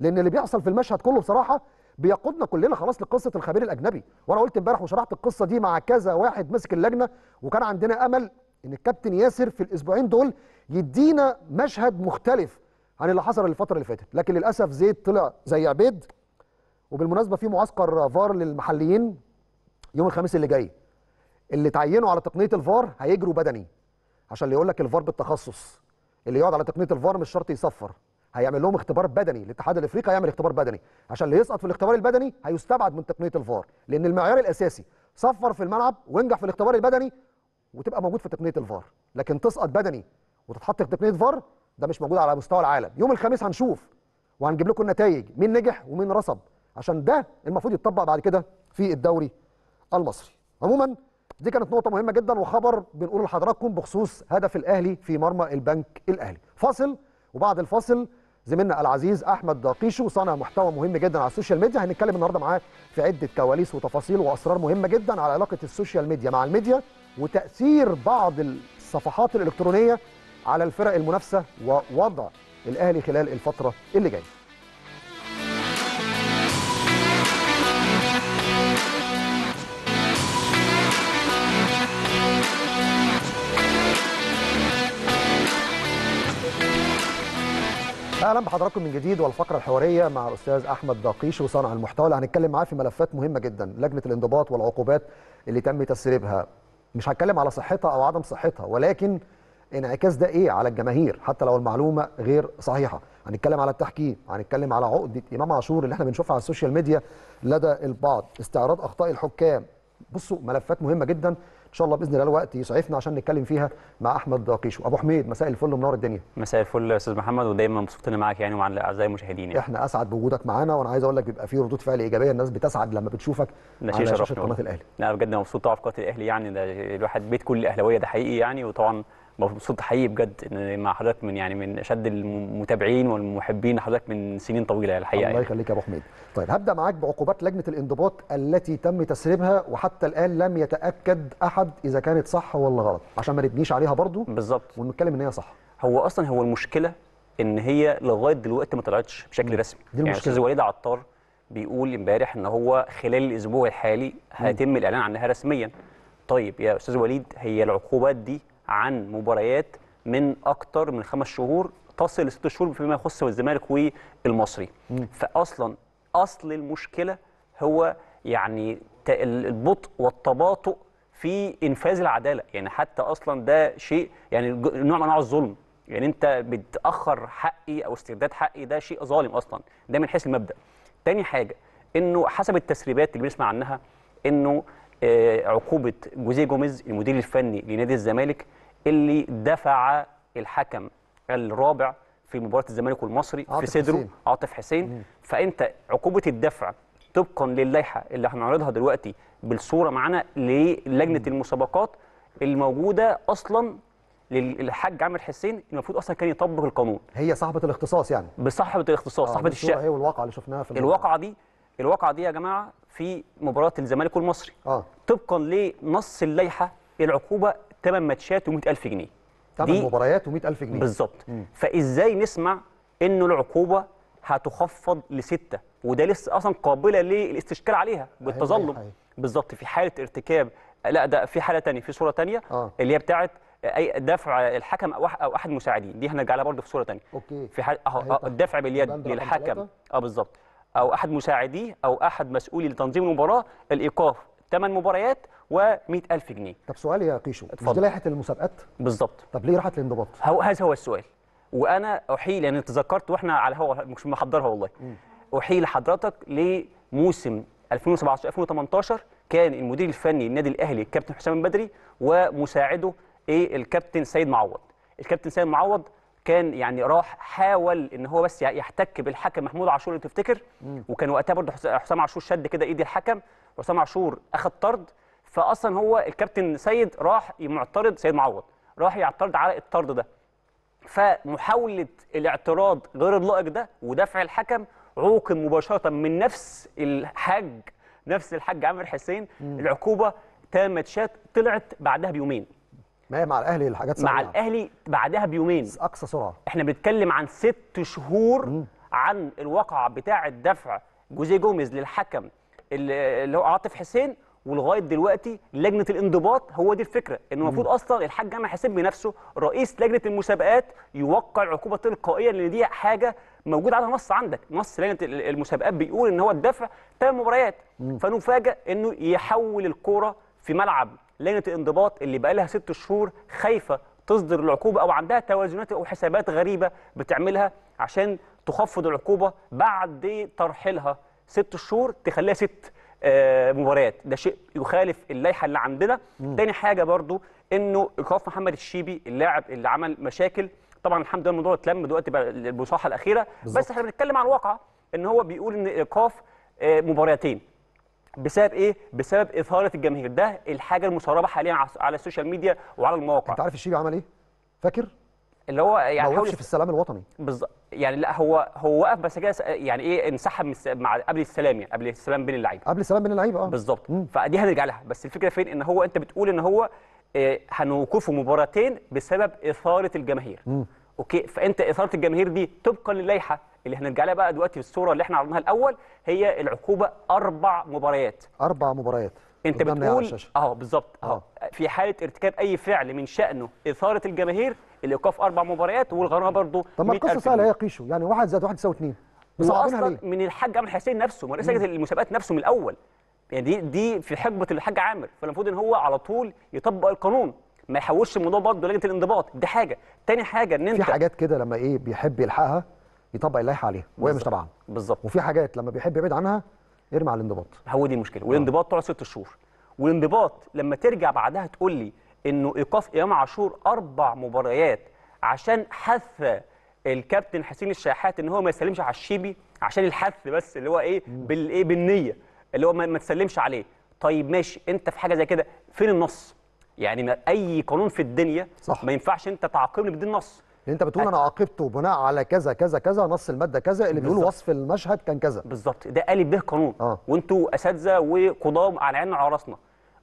لان اللي بيحصل في المشهد كله بصراحه بيقودنا كلنا خلاص لقصه الخبير الاجنبي. وانا قلت امبارح وشرحت القصه دي مع كذا واحد مسك اللجنه، وكان عندنا امل ان الكابتن ياسر في الاسبوعين دول يدينا مشهد مختلف عن اللي حصل الفتره اللي فاتت، لكن للاسف زيد طلع زي عبيد. وبالمناسبه في معسكر فار للمحليين يوم الخميس اللي جاي، اللي تعينوا على تقنيه الفار هيجروا بدني، عشان اللي يقول لك الفار بالتخصص، اللي يقعد على تقنيه الفار مش شرط يصفر، هيعمل لهم اختبار بدني. الاتحاد الافريقي هيعمل اختبار بدني، عشان اللي يسقط في الاختبار البدني هيستبعد من تقنيه الفار، لان المعيار الاساسي صفر في الملعب وانجح في الاختبار البدني وتبقى موجود في تقنيه الفار، لكن تسقط بدني وتتحط في تقنيه فار ده مش موجود على مستوى العالم. يوم الخميس هنشوف وهنجيب لكم النتائج مين نجح ومين رصد، عشان ده المفروض يتطبق بعد كده في الدوري المصري. عموما دي كانت نقطة مهمة جدا وخبر بنقوله لحضراتكم بخصوص هدف الأهلي في مرمى البنك الأهلي. فاصل، وبعد الفاصل زميلنا العزيز أحمد داقيشو صانع محتوى مهم جدا على السوشيال ميديا، هنتكلم النهارده معاه في عدة كواليس وتفاصيل وأسرار مهمة جدا على علاقة السوشيال ميديا مع الميديا وتأثير بعض الصفحات الإلكترونية على الفرق المنافسة ووضع الأهلي خلال الفترة اللي جاية. اهلا بحضراتكم من جديد، والفقره الحواريه مع الاستاذ احمد داقيشو صانع المحتوى اللي هنتكلم معاه في ملفات مهمه جدا، لجنه الانضباط والعقوبات اللي تم تسريبها. مش هتكلم على صحتها او عدم صحتها، ولكن انعكاس ده ايه على الجماهير حتى لو المعلومه غير صحيحه. هنتكلم على التحكيم، هنتكلم على عقده امام عاشور اللي احنا بنشوفها على السوشيال ميديا لدى البعض، استعراض اخطاء الحكام. بصوا ملفات مهمه جدا ان شاء الله باذن الله الوقت يسعفنا عشان نتكلم فيها مع احمد داقيشو. ابو حميد مساء الفل ومنور الدنيا. مساء الفل يا استاذ محمد، ودايما مبسوط اني معاك يعني ومع اعزائي المشاهدين يعني. احنا اسعد بوجودك معانا، وانا عايز اقول لك بيبقى في ردود فعل ايجابيه، الناس بتسعد لما بتشوفك على شاشه قناه الاهلي. لا بجد مبسوط طبعا في قناه الاهلي يعني، ده الواحد بيت كل الاهلاويه ده حقيقي يعني، وطبعا مبسوط حقيقي بجد ان مع حضرتك من يعني من اشد المتابعين والمحبين لحضرتك من سنين طويله الحقيقه. الله يخليك يا ابو حميد. طيب هبدا معاك بعقوبات لجنه الانضباط التي تم تسريبها، وحتى الان لم يتاكد احد اذا كانت صح ولا غلط، عشان ما نبنيش عليها برضو بالظبط ونتكلم ان هي صح. هو اصلا هو المشكله ان هي لغايه دلوقتي ما طلعتش بشكل رسمي. يعني الاستاذ وليد عطار بيقول امبارح ان هو خلال الاسبوع الحالي هيتم الاعلان عنها رسميا. طيب يا استاذ وليد، هي العقوبات دي عن مباريات من اكتر من 5 شهور تصل ل6 شهور فيما يخص الزمالك والمصري. فاصلا اصل المشكله هو يعني البطء والتباطؤ في انفاذ العداله، يعني حتى اصلا ده شيء يعني نوع من انواع الظلم، يعني انت بتاخر حقي او استرداد حقي، ده شيء ظالم اصلا، ده من حيث المبدا. تاني حاجه انه حسب التسريبات اللي بنسمع عنها انه عقوبه جوزي جوميز المدير الفني لنادي الزمالك اللي دفع الحكم الرابع في مباراه الزمالك والمصري في صدره عاطف حسين. فانت عقوبه الدفع طبقا للائحه اللي هنعرضها دلوقتي بالصوره معانا للجنه المسابقات الموجوده اصلا للحاج عامر حسين، المفروض اصلا كان يطبق القانون. هي صاحبه الاختصاص يعني، بصاحبه الاختصاص صاحبه الشقه. هي والواقعه اللي شفناها في الواقعه دي يا جماعه في مباراه الزمالك والمصري طبقا لنص اللائحه العقوبه 8 ماتشات و100000 جنيه 8 مباريات و100000 جنيه بالظبط. فازاي نسمع انه العقوبه هتخفض ل6 وده لسه اصلا قابله للاستشكال عليها بالتظلم بالظبط في حاله ارتكاب، لا ده في حاله ثانيه في صوره ثانيه اللي هي بتاعه اي دفع الحكم او احد مساعدين، دي هنرجعلها برده في صوره ثانيه في حاله الدفع باليد للحكم بالظبط او احد مساعديه او احد مسؤولي لتنظيم المباراه، الايقاف 8 مباريات و100000 جنيه. طب سؤال يا قيشو، مش دي لائحه المسابقات؟ بالظبط. طب ليه راحت الانضباط؟ هذا هو السؤال، وانا احيل يعني تذكرت واحنا على الهواء مش محضرها والله. احيل حضرتك لموسم 2017 2018 كان المدير الفني للنادي الاهلي الكابتن حسام بدري ومساعده الكابتن سيد معوض. الكابتن سيد معوض كان يعني راح حاول ان هو بس يحتك بالحكم محمود عاشور لو تفتكر، وكان وقتها برضه حسام عاشور شد كده ايد الحكم وحسام عاشور اخذ طرد. فاصلا هو الكابتن سيد راح معترض، سيد معوض راح يعترض على الطرد ده، فمحاوله الاعتراض غير اللائق ده ودفع الحكم عوقب مباشره من نفس الحاج عامر حسين العقوبه 8 ماتشات. طلعت بعدها بيومين مع الاهلي الحاجات صعبة. مع الاهلي بعدها بيومين اقصى سرعه. احنا بنتكلم عن 6 شهور عن الواقعه بتاعه دفع جوزي جوميز للحكم اللي هو عاطف حسين، ولغايه دلوقتي لجنه الانضباط. هو دي الفكره، ان المفروض اصلا الحاج جامع حسين بنفسه رئيس لجنه المسابقات يوقع عقوبه تلقائيه، لان دي حاجه موجود على نص عندك، نص لجنه المسابقات بيقول ان هو الدفع 8 مباريات، فنفاجئ انه يحول الكوره في ملعب لجنه الانضباط اللي بقى لها 6 شهور خايفه تصدر العقوبه او عندها توازنات او حسابات غريبه بتعملها عشان تخفض العقوبه بعد ترحيلها 6 شهور تخليها 6 مباريات. ده شيء يخالف اللائحه اللي عندنا. تاني حاجه برضو انه ايقاف محمد الشيبي اللاعب اللي عمل مشاكل. طبعا الحمد لله الموضوع اتلم دلوقتي بالمصالحه الاخيره بالزبط. بس احنا بنتكلم عن الواقع ان هو بيقول ان ايقاف 2 مباريات بسبب ايه؟ بسبب اثاره الجماهير. ده الحاجه المسربه حاليا على السوشيال ميديا وعلى المواقع. انت عارف الشيبي عمل ايه؟ فاكر؟ اللي هو يعني ما وقفش في السلام الوطني بالظبط. يعني لا هو وقف بس كده يعني ايه، انسحب مع قبل السلام، يعني قبل السلام بين اللعيبه بالظبط. فدي هنرجع لها، بس الفكره فين؟ ان هو انت بتقول ان هو هنوقفه 2 مباريات بسبب اثاره الجماهير. اوكي، فانت اثاره الجماهير دي طبقا للائحه اللي هنرجع لها بقى دلوقتي في الصوره اللي احنا عرضناها الاول، هي العقوبه 4 مباريات. 4 مباريات انت بتقول بالظبط في حاله ارتكاب اي فعل من شانه اثاره الجماهير الايقاف 4 مباريات والغرامه برضه. طب ما القصه سهله هي يا قيشو، يعني 1 زائد 1 يساوي 2. اصلا من الحاج عامر حسين نفسه، من رئيس لجنه المسابقات نفسه من الاول، يعني دي في حقبه الحاج عامر، فالمفروض ان هو على طول يطبق القانون، ما يحولش الموضوع برضه لجنه الانضباط. دي حاجه. تاني حاجه ان انت في حاجات كده لما بيحب يلحقها يطبق اللائحه عليها وهي مش تبعها بالظبط، وفي حاجات لما بيحب يبعد عنها يرمي على الانضباط. هو دي المشكله. والانضباط تقعد 6 شهور، والانضباط لما ترجع بعدها تقول لي انه ايقاف امام عاشور 4 مباريات عشان حث الكابتن حسين الشحات ان هو ما يسلمش على الشيبي، عشان الحث بس اللي هو ايه بالايه بالنيه اللي هو ما تسلمش عليه. طيب ماشي، انت في حاجه زي كده فين النص؟ يعني ما اي قانون في الدنيا صح. ما ينفعش انت تعاقبني بدون نص. انت بتقول انا عاقبته بناء على كذا كذا كذا، نص الماده كذا اللي بيقول وصف المشهد كان كذا بالظبط. ده قالب به قانون وانتوا اساتذه وقضاه على عيننا وعلى راسنا.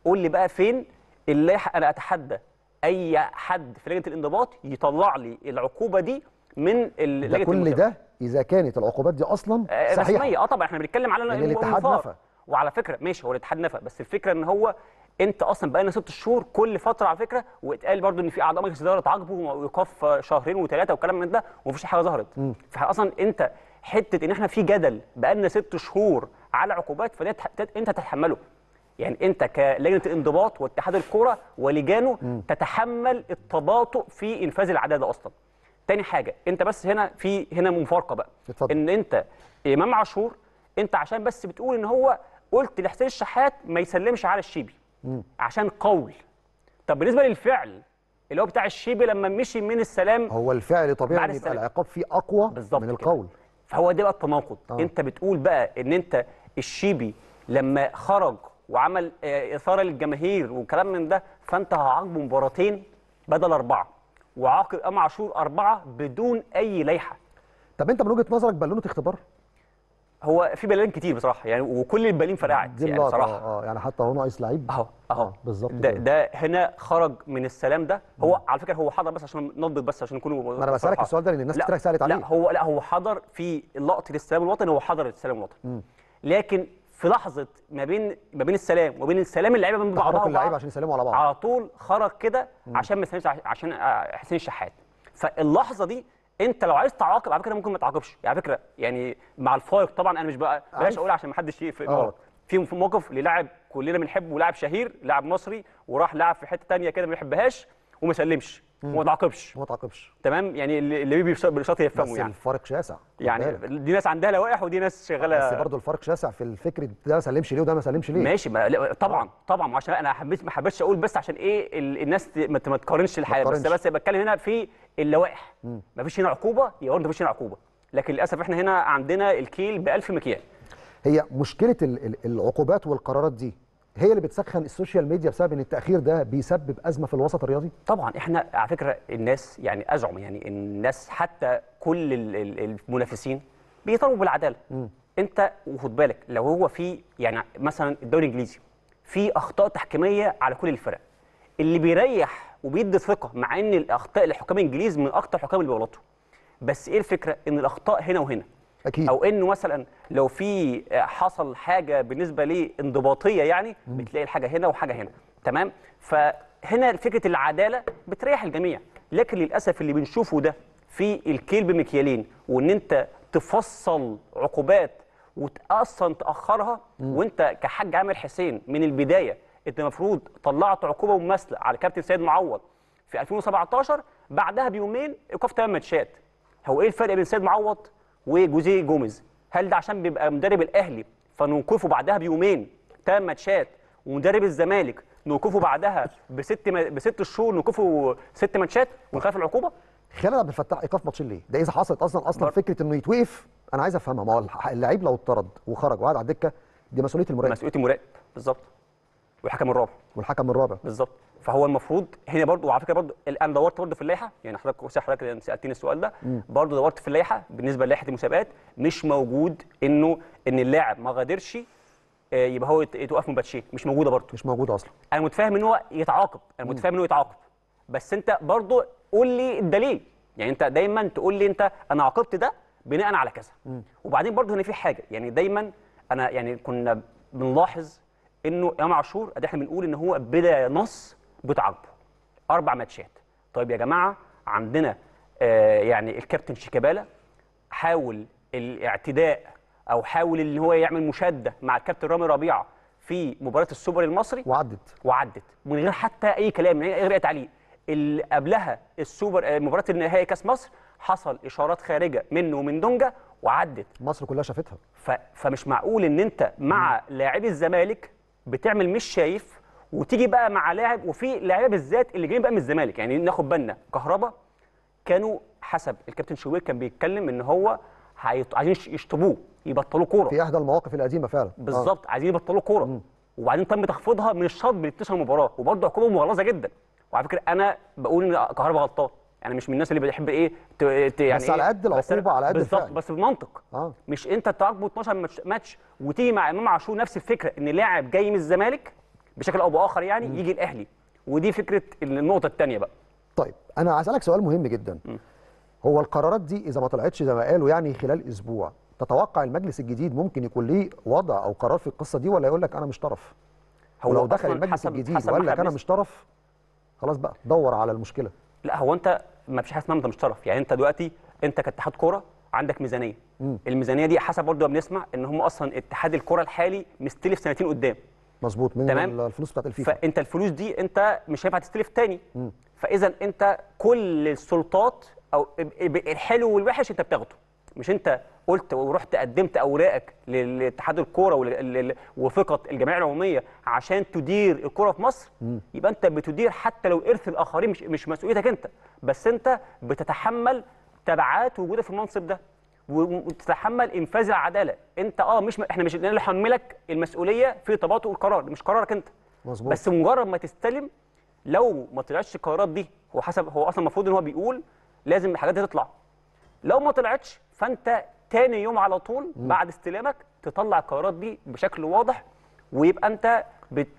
قول لي بقى فين اللي انا اتحدى اي حد في لجنه الانضباط يطلع لي العقوبه دي من لجنه كل ده اذا كانت العقوبات دي اصلا صحيحه رسميه. طبعا احنا بنتكلم على الاتحاد نفى، وعلى فكره ماشي هو الاتحاد نفى، بس الفكره ان هو انت اصلا بقى لنا 6 شهور كل فتره على فكره، واتقال برضو ان في اعضاء مجلس الاداره اتعاقبوا وايقاف 2 و3 وكلام من ده، ومفيش حاجه ظهرت. فاصلا انت حته ان احنا في جدل بقى لنا 6 شهور على عقوبات، فده انت تتحمله. يعني انت كلجنه الانضباط واتحاد الكوره ولجانه تتحمل التباطؤ في انفاذ العداله اصلا. تاني حاجه انت بس هنا مفارقه بقى اتفضل. ان انت امام عاشور انت عشان بس بتقول ان هو قلت لحسين الشحات ما يسلمش على الشيبي عشان قول. طب بالنسبه للفعل اللي هو بتاع الشيبي لما مشي من السلام، هو الفعل طبيعي ان يبقى العقاب فيه اقوى من القول كده. فهو ده بقى التناقض. انت بتقول بقى ان انت الشيبي لما خرج وعمل اثاره للجماهير وكلام من ده، فانت هعاقبه 2 مباريات بدل 4، وعاقب امام عاشور 4 بدون اي لائحه. طب انت من وجهه نظرك بلنت اختبار؟ هو في بلالين كتير بصراحه يعني، وكل البلالين فرقعت يعني بصراحه. يعني حتى هو ناقص لعيب اهو بالظبط. ده هنا خرج من السلام ده. هو على فكره هو حضر بس عشان نضبط، بس عشان نكون. انا بسالك السؤال ده لان الناس كتير سالت عليه. لا هو حضر في لقطه السلام الوطني، هو حضر السلام الوطني، لكن في لحظه ما بين السلام وبين السلام اللعيبه من بعضها اللعيبه عشان يسلموا على بعض على طول خرج كده عشان ما يسلمش عشان حسين الشحات. فاللحظه دي انت لو عايز تعاقب على فكره ممكن ما تعاقبش على فكره، يعني مع الفارق طبعا. انا مش بقى بلاش اقول عشان ما حدش يقف في موقف للاعب كلنا بنحبه، ولاعب شهير لاعب مصري، وراح لعب في حته ثانيه كده ما بيحبهاش وما سلمش وما تعاقبش تمام. يعني اللي بيبسط يفهموا يعني. بس الفرق شاسع يعني، دي ناس عندها لوائح ودي ناس شغاله. بس برضه الفرق شاسع في الفكر، ده ما سلمش ليه وده ما سلمش ليه. ماشي طبعا عشان انا ما حبيتش اقول بس عشان ايه الناس ما تقارنش الحياه، بس بتكلم هنا في اللوائح. ما فيش هنا عقوبه يبقى ما فيش هنا عقوبه، لكن للاسف احنا هنا عندنا الكيل ب1000 مكيال. هي مشكله العقوبات والقرارات دي هي اللي بتسخن السوشيال ميديا، بسبب ان التاخير ده بيسبب ازمه في الوسط الرياضي. طبعا احنا على فكره الناس يعني ازعم يعني الناس حتى كل المنافسين بيطالبوا بالعداله. انت وخد بالك لو هو في يعني مثلا الدوري الانجليزي في اخطاء تحكيميه على كل الفرق، اللي بيريح وبيدي ثقه مع ان الاخطاء الحكام الانجليز من اكتر الحكام اللي بيغلطوا. بس ايه الفكره ان الاخطاء هنا وهنا. أكيد. او انه مثلا لو في حصل حاجه بالنسبه ليه انضباطيه يعني بتلاقي الحاجه هنا وحاجه هنا، تمام؟ فهنا فكره العداله بتريح الجميع، لكن للاسف اللي بنشوفه ده في الكيل بمكيالين، وان انت تفصل عقوبات وتأصلا تأخرها وانت كحاج عامر حسين من البدايه انت المفروض طلعت عقوبه مماثله على كابتن سيد معوض في 2017، بعدها بيومين ايقاف 8 ماتشات. هو ايه الفرق بين سيد معوض وجوزي جوميز؟ هل ده عشان بيبقى مدرب الاهلي فنوقفه بعدها بيومين 8 ماتشات، ومدرب الزمالك نوقفه بعدها بست شهور نوقفه 6 ماتشات ونخاف العقوبه؟ خالد عبد الفتاح ايقاف ماتشين ليه؟ ده اذا حصلت اصلا فكره انه يتوقف انا عايز افهمها. ما هو اللعيب لو اتطرد وخرج وقعد على الدكه دي مسؤوليه المراقب. مسؤوليه المراقب بالظبط، والحكم الرابع بالظبط. فهو المفروض هنا برضه، وعلى فكره برضه الان دورت برضه في اللائحه، يعني حضرتك سالتني السؤال ده، برضه دورت في اللائحه بالنسبه للائحه المسابقات، مش موجود انه ان اللاعب ما غادرش يبقى هو يتوقف مباتشين، مش موجوده برضه، مش موجوده اصلا. انا متفاهم ان هو يتعاقب، انا متفاهم ان هو يتعاقب، بس انت برضه قول لي الدليل. يعني انت دايما تقول لي انت انا عاقبت ده بناء على كذا. وبعدين برضه هنا في حاجه، يعني دايما انا يعني كنا بنلاحظ انه امام عاشور احنا بنقول ان هو بلا نص بتعاقبه 4 ماتشات. طيب يا جماعه عندنا يعني الكابتن شيكابالا حاول الاعتداء او حاول ان هو يعمل مشاده مع الكابتن رامي ربيعه في مباراه السوبر المصري وعدت من غير حتى اي كلام، من غير اي تعليق. اللي قبلها السوبر مباراه النهائي كاس مصر حصل اشارات خارجه منه ومن دونجا وعدت، مصر كلها شافتها. فمش معقول ان انت مع لاعبي الزمالك بتعمل مش شايف، وتيجي بقى مع لاعب، وفي لاعيبه بالذات اللي جايين بقى من الزمالك، يعني ناخد بالنا كهربا كانوا حسب الكابتن شوبير كان بيتكلم ان هو عايزين يشطبوه يبطلوه كوره في احدى المواقف القديمه فعلا بالظبط، عايزين يبطلوه كوره، وبعدين تم تخفيضها من الشطب اللي بتسمى المباراه، وبرضه عقوبه مغلظه جدا. وعلى فكره انا بقول ان كهربا غلطان، انا مش من الناس اللي بتحب ايه يعني بس على قد العقوبه على قد بالظبط، بس بالمنطق. مش انت تعاقبه 12 ماتش وتيجي مع امام عاشور نفس الفكره ان لاعب جاي من الزمالك بشكل او باخر يعني يجي الاهلي، ودي فكره النقطه الثانيه بقى. طيب انا هسالك سؤال مهم جدا، هو القرارات دي اذا ما طلعتش زي ما قالوا يعني خلال اسبوع، تتوقع المجلس الجديد ممكن يكون ليه وضع او قرار في القصه دي، ولا يقول لك انا مش طرف؟ هو لو دخل المجلس الجديد وقال لك انا مش طرف خلاص بقى دور على المشكله. لا هو انت ما فيش حاجه اسمها انت مش طرف، يعني انت دلوقتي انت كاتحاد كوره عندك ميزانيه، الميزانيه دي حسب برضه بنسمع ان هم اصلا اتحاد الكوره الحالي مستلف 2 سنين قدام، مظبوط، من الفلوس بتاعت الفيفا، فانت الفلوس دي انت مش هينفع تستلف تاني. فاذا انت كل السلطات او الحلو والوحش انت بتاخده، مش انت قلت ورحت قدمت اوراقك لاتحاد الكوره وفقه الجمعيه العموميه عشان تدير الكوره في مصر، يبقى انت بتدير حتى لو ارث الاخرين، مش مسؤوليتك انت، بس انت بتتحمل تبعات وجودك في المنصب ده، وتتحمل انفاذ العداله. انت مش احنا مش اللي نحملك المسؤوليه في طباعته والقرار، مش قرارك انت، مظبوط، بس مجرد ما تستلم. لو ما طلعتش القرارات دي، هو اصلا المفروض ان هو بيقول لازم الحاجات دي تطلع، لو ما طلعتش فانت تاني يوم على طول بعد استلامك تطلع القرارات دي بشكل واضح، ويبقى انت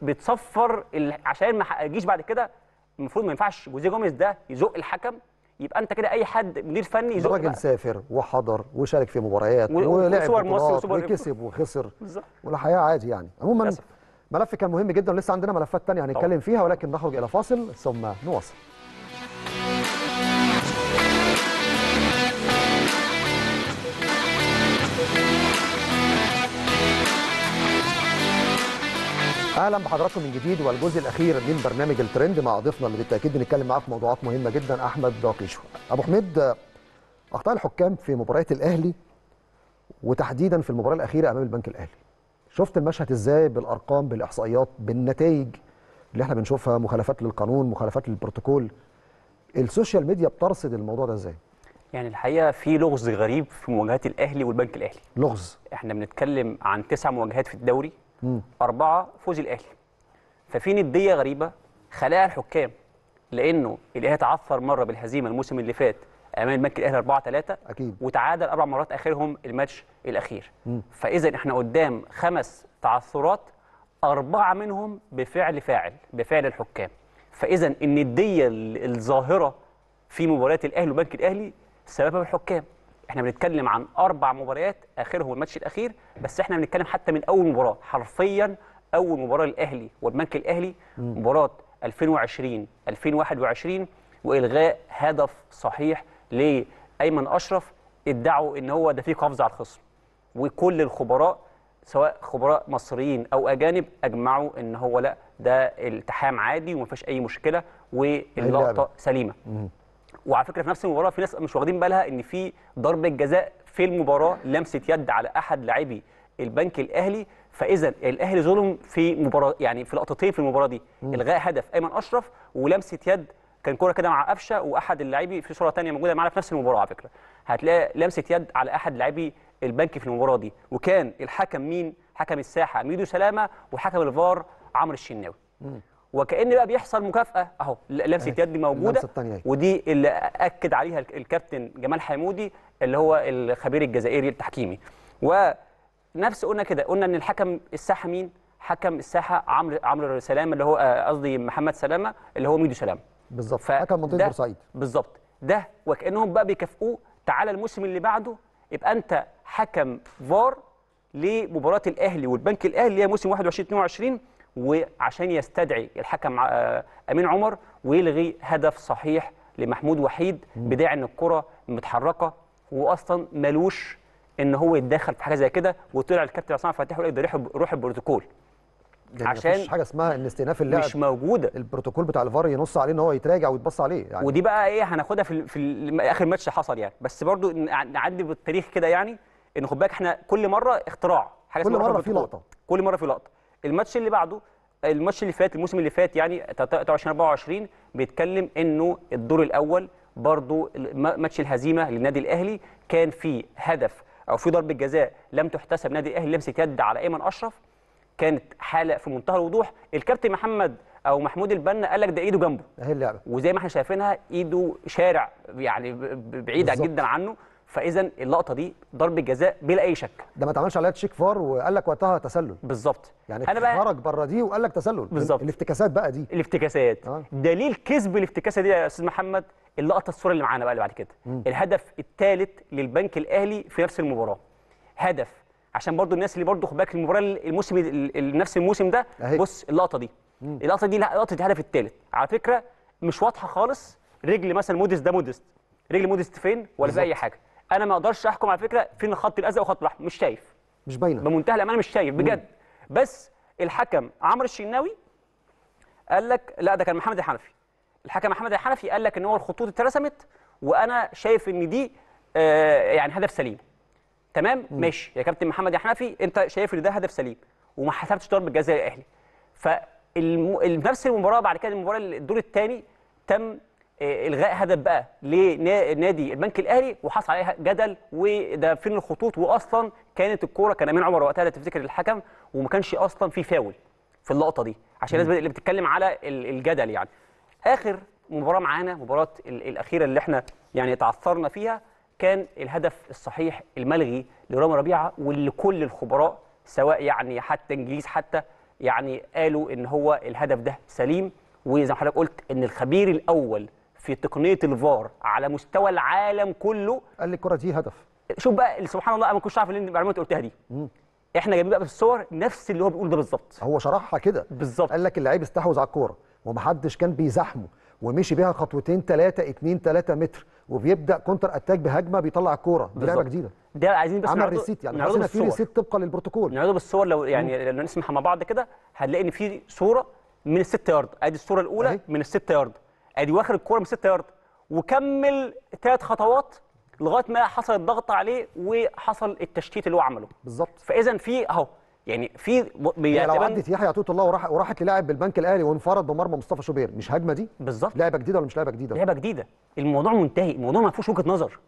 بتصفر عشان ما تجيش بعد كده. المفروض ما ينفعش جوزي جوميز ده يزق الحكم، يبقى انت كده اي حد مدير فني يزق. راجل سافر وحضر وشارك في مباريات ولعب وكسب وخسر، والحياه عادي يعني. عموما ملف كان مهم جدا، ولسه عندنا ملفات ثانيه هنتكلم فيها، ولكن نخرج الى فاصل ثم نواصل. اهلا بحضراتكم من جديد، والجزء الاخير من برنامج الترند مع ضيفنا اللي بالتاكيد بنتكلم معاه في موضوعات مهمه جدا، احمد داقيشو. ابو حميد، اخطاء الحكام في مباريات الاهلي وتحديدا في المباراه الاخيره امام البنك الاهلي، شفت المشهد ازاي بالارقام بالاحصائيات بالنتائج اللي احنا بنشوفها، مخالفات للقانون، مخالفات للبروتوكول، السوشيال ميديا بترصد الموضوع ده ازاي؟ يعني الحقيقه في لغز غريب في مواجهات الاهلي والبنك الاهلي. لغز، احنا بنتكلم عن 9 مواجهات في الدوري، 4 فوز الاهلي، ففي نديه غريبه خلقها الحكام، لانه الاهلي اتعثر مره بالهزيمه الموسم اللي فات امام البنك الاهلي 4-3 اكيد، وتعادل 4 مرات اخرهم الماتش الاخير. فاذا احنا قدام 5 تعثرات، 4 منهم بفعل الحكام. فاذا النديه الظاهره في مباريات الاهلي وبنك الاهلي سببها الحكام. احنا بنتكلم عن 4 مباريات اخرهم الماتش الاخير، بس احنا بنتكلم حتى من اول مباراه، حرفيا اول مباراه للاهلي والبنك الاهلي مباراه 2020 2021 والغاء هدف صحيح لايمن اشرف ادعوا ان هو ده فيه قفزه على الخصم، وكل الخبراء سواء خبراء مصريين او اجانب اجمعوا ان هو لا ده التحام عادي وما فيهاش اي مشكله واللقطه سليمه. وعلى فكره في نفس المباراه في ناس مش واخدين بالها ان في ضربه جزاء في المباراه لمسه يد على احد لاعبي البنك الاهلي، فاذا الاهلي ظلم في مباراه يعني في لقطتين في المباراه دي، الغاء هدف ايمن اشرف ولمسه يد كان كوره كده مع قفشه واحد اللاعبي في صوره ثانيه موجوده معانا في نفس المباراه على فكره هتلاقي لمسه يد على احد لاعبي البنك في المباراه دي، وكان الحكم مين؟ حكم الساحه ميدو سلامه وحكم الفار عمرو الشناوي. وكأن بقى بيحصل مكافأة اهو لمسة يد موجودة ودي اللي أكد عليها الكابتن جمال حمودي اللي هو الخبير الجزائري التحكيمي. ونفس قلنا كده قلنا ان الحكم الساحة مين؟ حكم الساحة عمرو سلامة اللي هو قصدي محمد سلامة اللي هو ميدو سلامة بالظبط حكم منطقة بورسعيد بالظبط ده، وكأنهم بقى بيكافئوه تعالى الموسم اللي بعده يبقى أنت حكم فار لمباراة الأهلي والبنك الأهلي اللي هي موسم 21 22، وعشان يستدعي الحكم امين عمر ويلغي هدف صحيح لمحمود وحيد بداعي ان الكره متحركه واصلا ملوش ان هو يتدخل في حاجه زي كده، وطلع الكابتن عصام فتحي وقال ده روح البروتوكول يعني عشان مفيش حاجه اسمها ان استئناف اللاعب مش موجوده، البروتوكول بتاع الفار ينص عليه ان هو يتراجع ويتبص عليه يعني. ودي بقى ايه هناخدها في اخر ماتش حصل يعني، بس برضو نعدي بالتاريخ كده يعني ان خد بالك احنا كل مره اختراع حاجه كل مره في لقطه كل مره في لقطه. الماتش اللي بعده الماتش اللي فات الموسم اللي فات يعني 23 24 بيتكلم انه الدور الاول برضو ماتش الهزيمه للنادي الاهلي كان في هدف او في ضربه جزاء لم تحتسب نادي الاهلي لمسه يد على ايمن اشرف، كانت حاله في منتهى الوضوح الكابتن محمود البنا قال لك ده ايده جنبه اهي اللعبه وزي ما احنا شايفينها ايده شارع يعني بعيده جدا عنه، فاذا اللقطه دي ضربه جزاء بلا اي شك، ده ما اتعملش عليها تشيك فار وقال لك وقتها تسلل بالظبط يعني خرج بره دي وقال لك تسلل بالظبط. الافتكاسات بقى دي الافتكاسات دليل كذب الافتكاسه دي يا استاذ محمد. اللقطه الصوره اللي معانا بقى اللي بعد كده الهدف الثالث للبنك الاهلي في نفس المباراه هدف عشان برضو الناس اللي برضو خد بالك المباراه الموسم نفس الموسم ده أهي. بص اللقطه دي اللقطه دي لقطه الهدف الثالث على فكره مش واضحه خالص، رجل مثلا موديست ده موديست رجل موديست فين ولا في اي حاجه، انا ما اقدرش احكم على فكره فين خط الازرق وخط الاحمر مش شايف مش باينه بمنتهى الامانه مش شايف بجد، بس الحكم عمرو الشناوي قال لك لا ده كان محمد الحنفي، الحكم محمد الحنفي قال لك ان هو الخطوط اترسمت وانا شايف ان دي يعني هدف سليم تمام ماشي يا كابتن محمد الحنفي انت شايف ان ده هدف سليم وما حسبتش ضربه جزاء الاهلي. فنفس المباراه بعد كده المباراه الدور الثاني تم الغاء هدف بقى لنادي البنك الاهلي وحصل عليها جدل وده فين الخطوط، واصلا كانت الكوره كان امين عمر وقتها تفتكر الحكم وما كانش اصلا في فاول في اللقطه دي عشان الناس اللي بتتكلم على الجدل يعني. اخر مباراه معانا مباراه الاخيره اللي احنا يعني تعثرنا فيها كان الهدف الصحيح الملغي لرامي ربيعه واللي كل الخبراء سواء يعني حتى انجليز حتى يعني قالوا ان هو الهدف ده سليم، وزي ما حضرتك قلت ان الخبير الاول في تقنيه الفار على مستوى العالم كله قال لي الكره دي هدف. شوف بقى سبحان الله انا ما كنتش عارف المعلومات اللي قلتها دي احنا جايبين بقى في الصور نفس اللي هو بيقول ده بالظبط، هو شرحها كده بالظبط قال لك اللعيب استحوذ على الكوره ومحدش كان بيزحمه ومشي بيها خطوتين 2 3 متر وبيبدا كونتر اتاك بهجمه بيطلع الكوره دي لعبه جديده ده عايزين بس نعمل ريسيت يعني عايزين في ريسيت طبقا للبروتوكول نعرضه بالصور لو يعني لو نسمعها مع بعض كده هنلاقي ان في صوره من ال6 يارد ادي الصوره الاولى من ال6 يارد ادي واخد الكوره من 6 يارد وكمل 3 خطوات لغايه ما حصل الضغط عليه وحصل التشتيت اللي هو عمله بالظبط. فاذا في اهو يعني في يعني لو عدت يحيى عطيه الله وراحت للاعب بالبنك الاهلي وانفرد بمرمى مصطفى شوبير مش هجمه دي بالظبط؟ لعبه جديده ولا مش لعبه جديده؟ لعبه جديده، الموضوع منتهي، الموضوع ما فيهوش وجهه نظر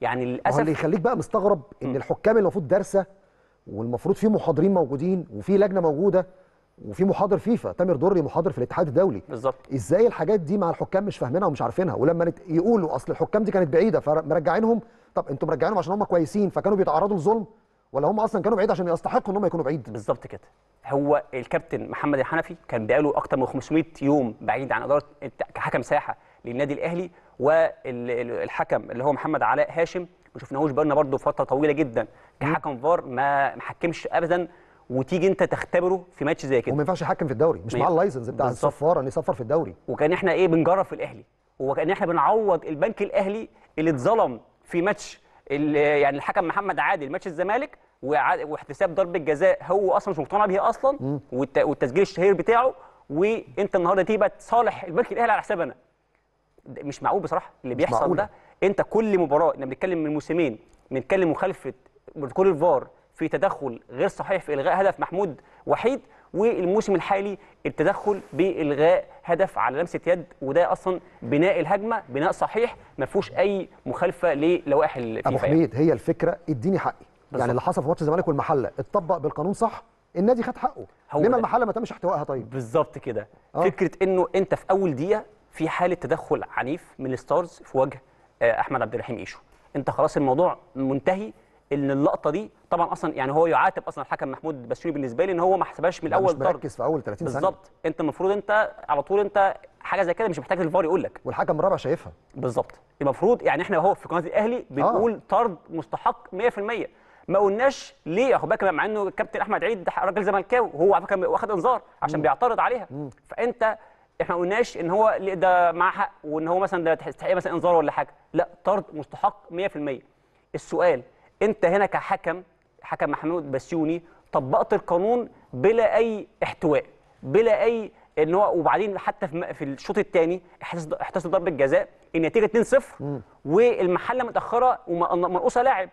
يعني للاسف. اللي يخليك بقى مستغرب ان الحكام المفروض دارسه والمفروض في محاضرين موجودين وفي لجنه موجوده وفي محاضر فيفا تامر دري محاضر في الاتحاد الدولي بالظبط، ازاي الحاجات دي مع الحكام مش فاهمينها ومش عارفينها؟ ولما يقولوا اصل الحكام دي كانت بعيده فمرجعينهم، طب انتوا مرجعينهم عشان هم كويسين فكانوا بيتعرضوا لظلم ولا هم اصلا كانوا بعيد عشان يستحقوا ان هم يكونوا بعيد؟ بالظبط كده. هو الكابتن محمد الحنفي كان بقاله اكتر من 500 يوم بعيد عن اداره كحكم ساحه للنادي الاهلي، والحكم اللي هو محمد علاء هاشم ما شفناهوش بقالنا برده فتره طويله جدا كحكم فار ما حكمش ابدا، وتيجي انت تختبره في ماتش زي كده. وما ينفعش يحكم في الدوري، مش معاه اللايسنس بتاع الصفاره ان يصفر في الدوري. وكان احنا ايه بنجرب في الاهلي، وكان احنا بنعوض البنك الاهلي اللي اتظلم في ماتش يعني الحكم محمد عادل ماتش الزمالك واحتساب ضربه جزاء هو اصلا مش مقتنع بيها اصلا والتسجيل الشهير بتاعه، وانت النهارده تيجي بقى تصالح البنك الاهلي على حساب انا. مش معقول بصراحه اللي بيحصل ده. انت كل مباراه، احنا بنتكلم من موسمين بنتكلم مخالفه بروتوكول الفار في تدخل غير صحيح في الغاء هدف محمود وحيد، والموسم الحالي التدخل بالغاء هدف على لمسه يد، وده اصلا بناء الهجمه بناء صحيح ما فيهوش اي مخالفه للوائح الفيفا. ابو حميد هي الفكره، اديني حقي بالزبط. يعني اللي حصل في ماتش الزمالك والمحله اتطبق بالقانون صح، النادي خد حقه، لما المحله ما تمش احتوائها. طيب بالظبط كده. فكره انه انت في اول دقيقه في حاله تدخل عنيف من الستارز في وجه احمد عبد الرحيم ايشو، انت خلاص الموضوع منتهي. ان اللقطه دي طبعا اصلا يعني هو يعاتب اصلا الحكم محمود بسيوني بالنسبه لي ان هو ما حسبهاش من الاول، مش مركز في اول 30 ثانيه بالظبط. انت المفروض انت على طول انت حاجه زي كده مش محتاج الفار يقول لك، والحكم الرابع شايفها بالظبط. المفروض يعني احنا اهو في قناه الاهلي بنقول طرد مستحق 100%، ما قلناش ليه اخد بالك، مع انه الكابتن احمد عيد راجل زملكاوي وهو على فكره واخد انذار عشان بيعترض عليها. فانت احنا ما قلناش ان هو ده معاه حق وان هو مثلا ده تستحق مثلا انذار ولا حاجه، لا طرد مستحق 100%. السؤال انت هنا كحكم حكم محمود بسيوني طبقت القانون بلا اي احتواء بلا اي ان هو، وبعدين حتى في الشوط الثاني احتسب ضربه جزاء، النتيجه 2-0 والمحله متاخره ومنقوصه لاعب،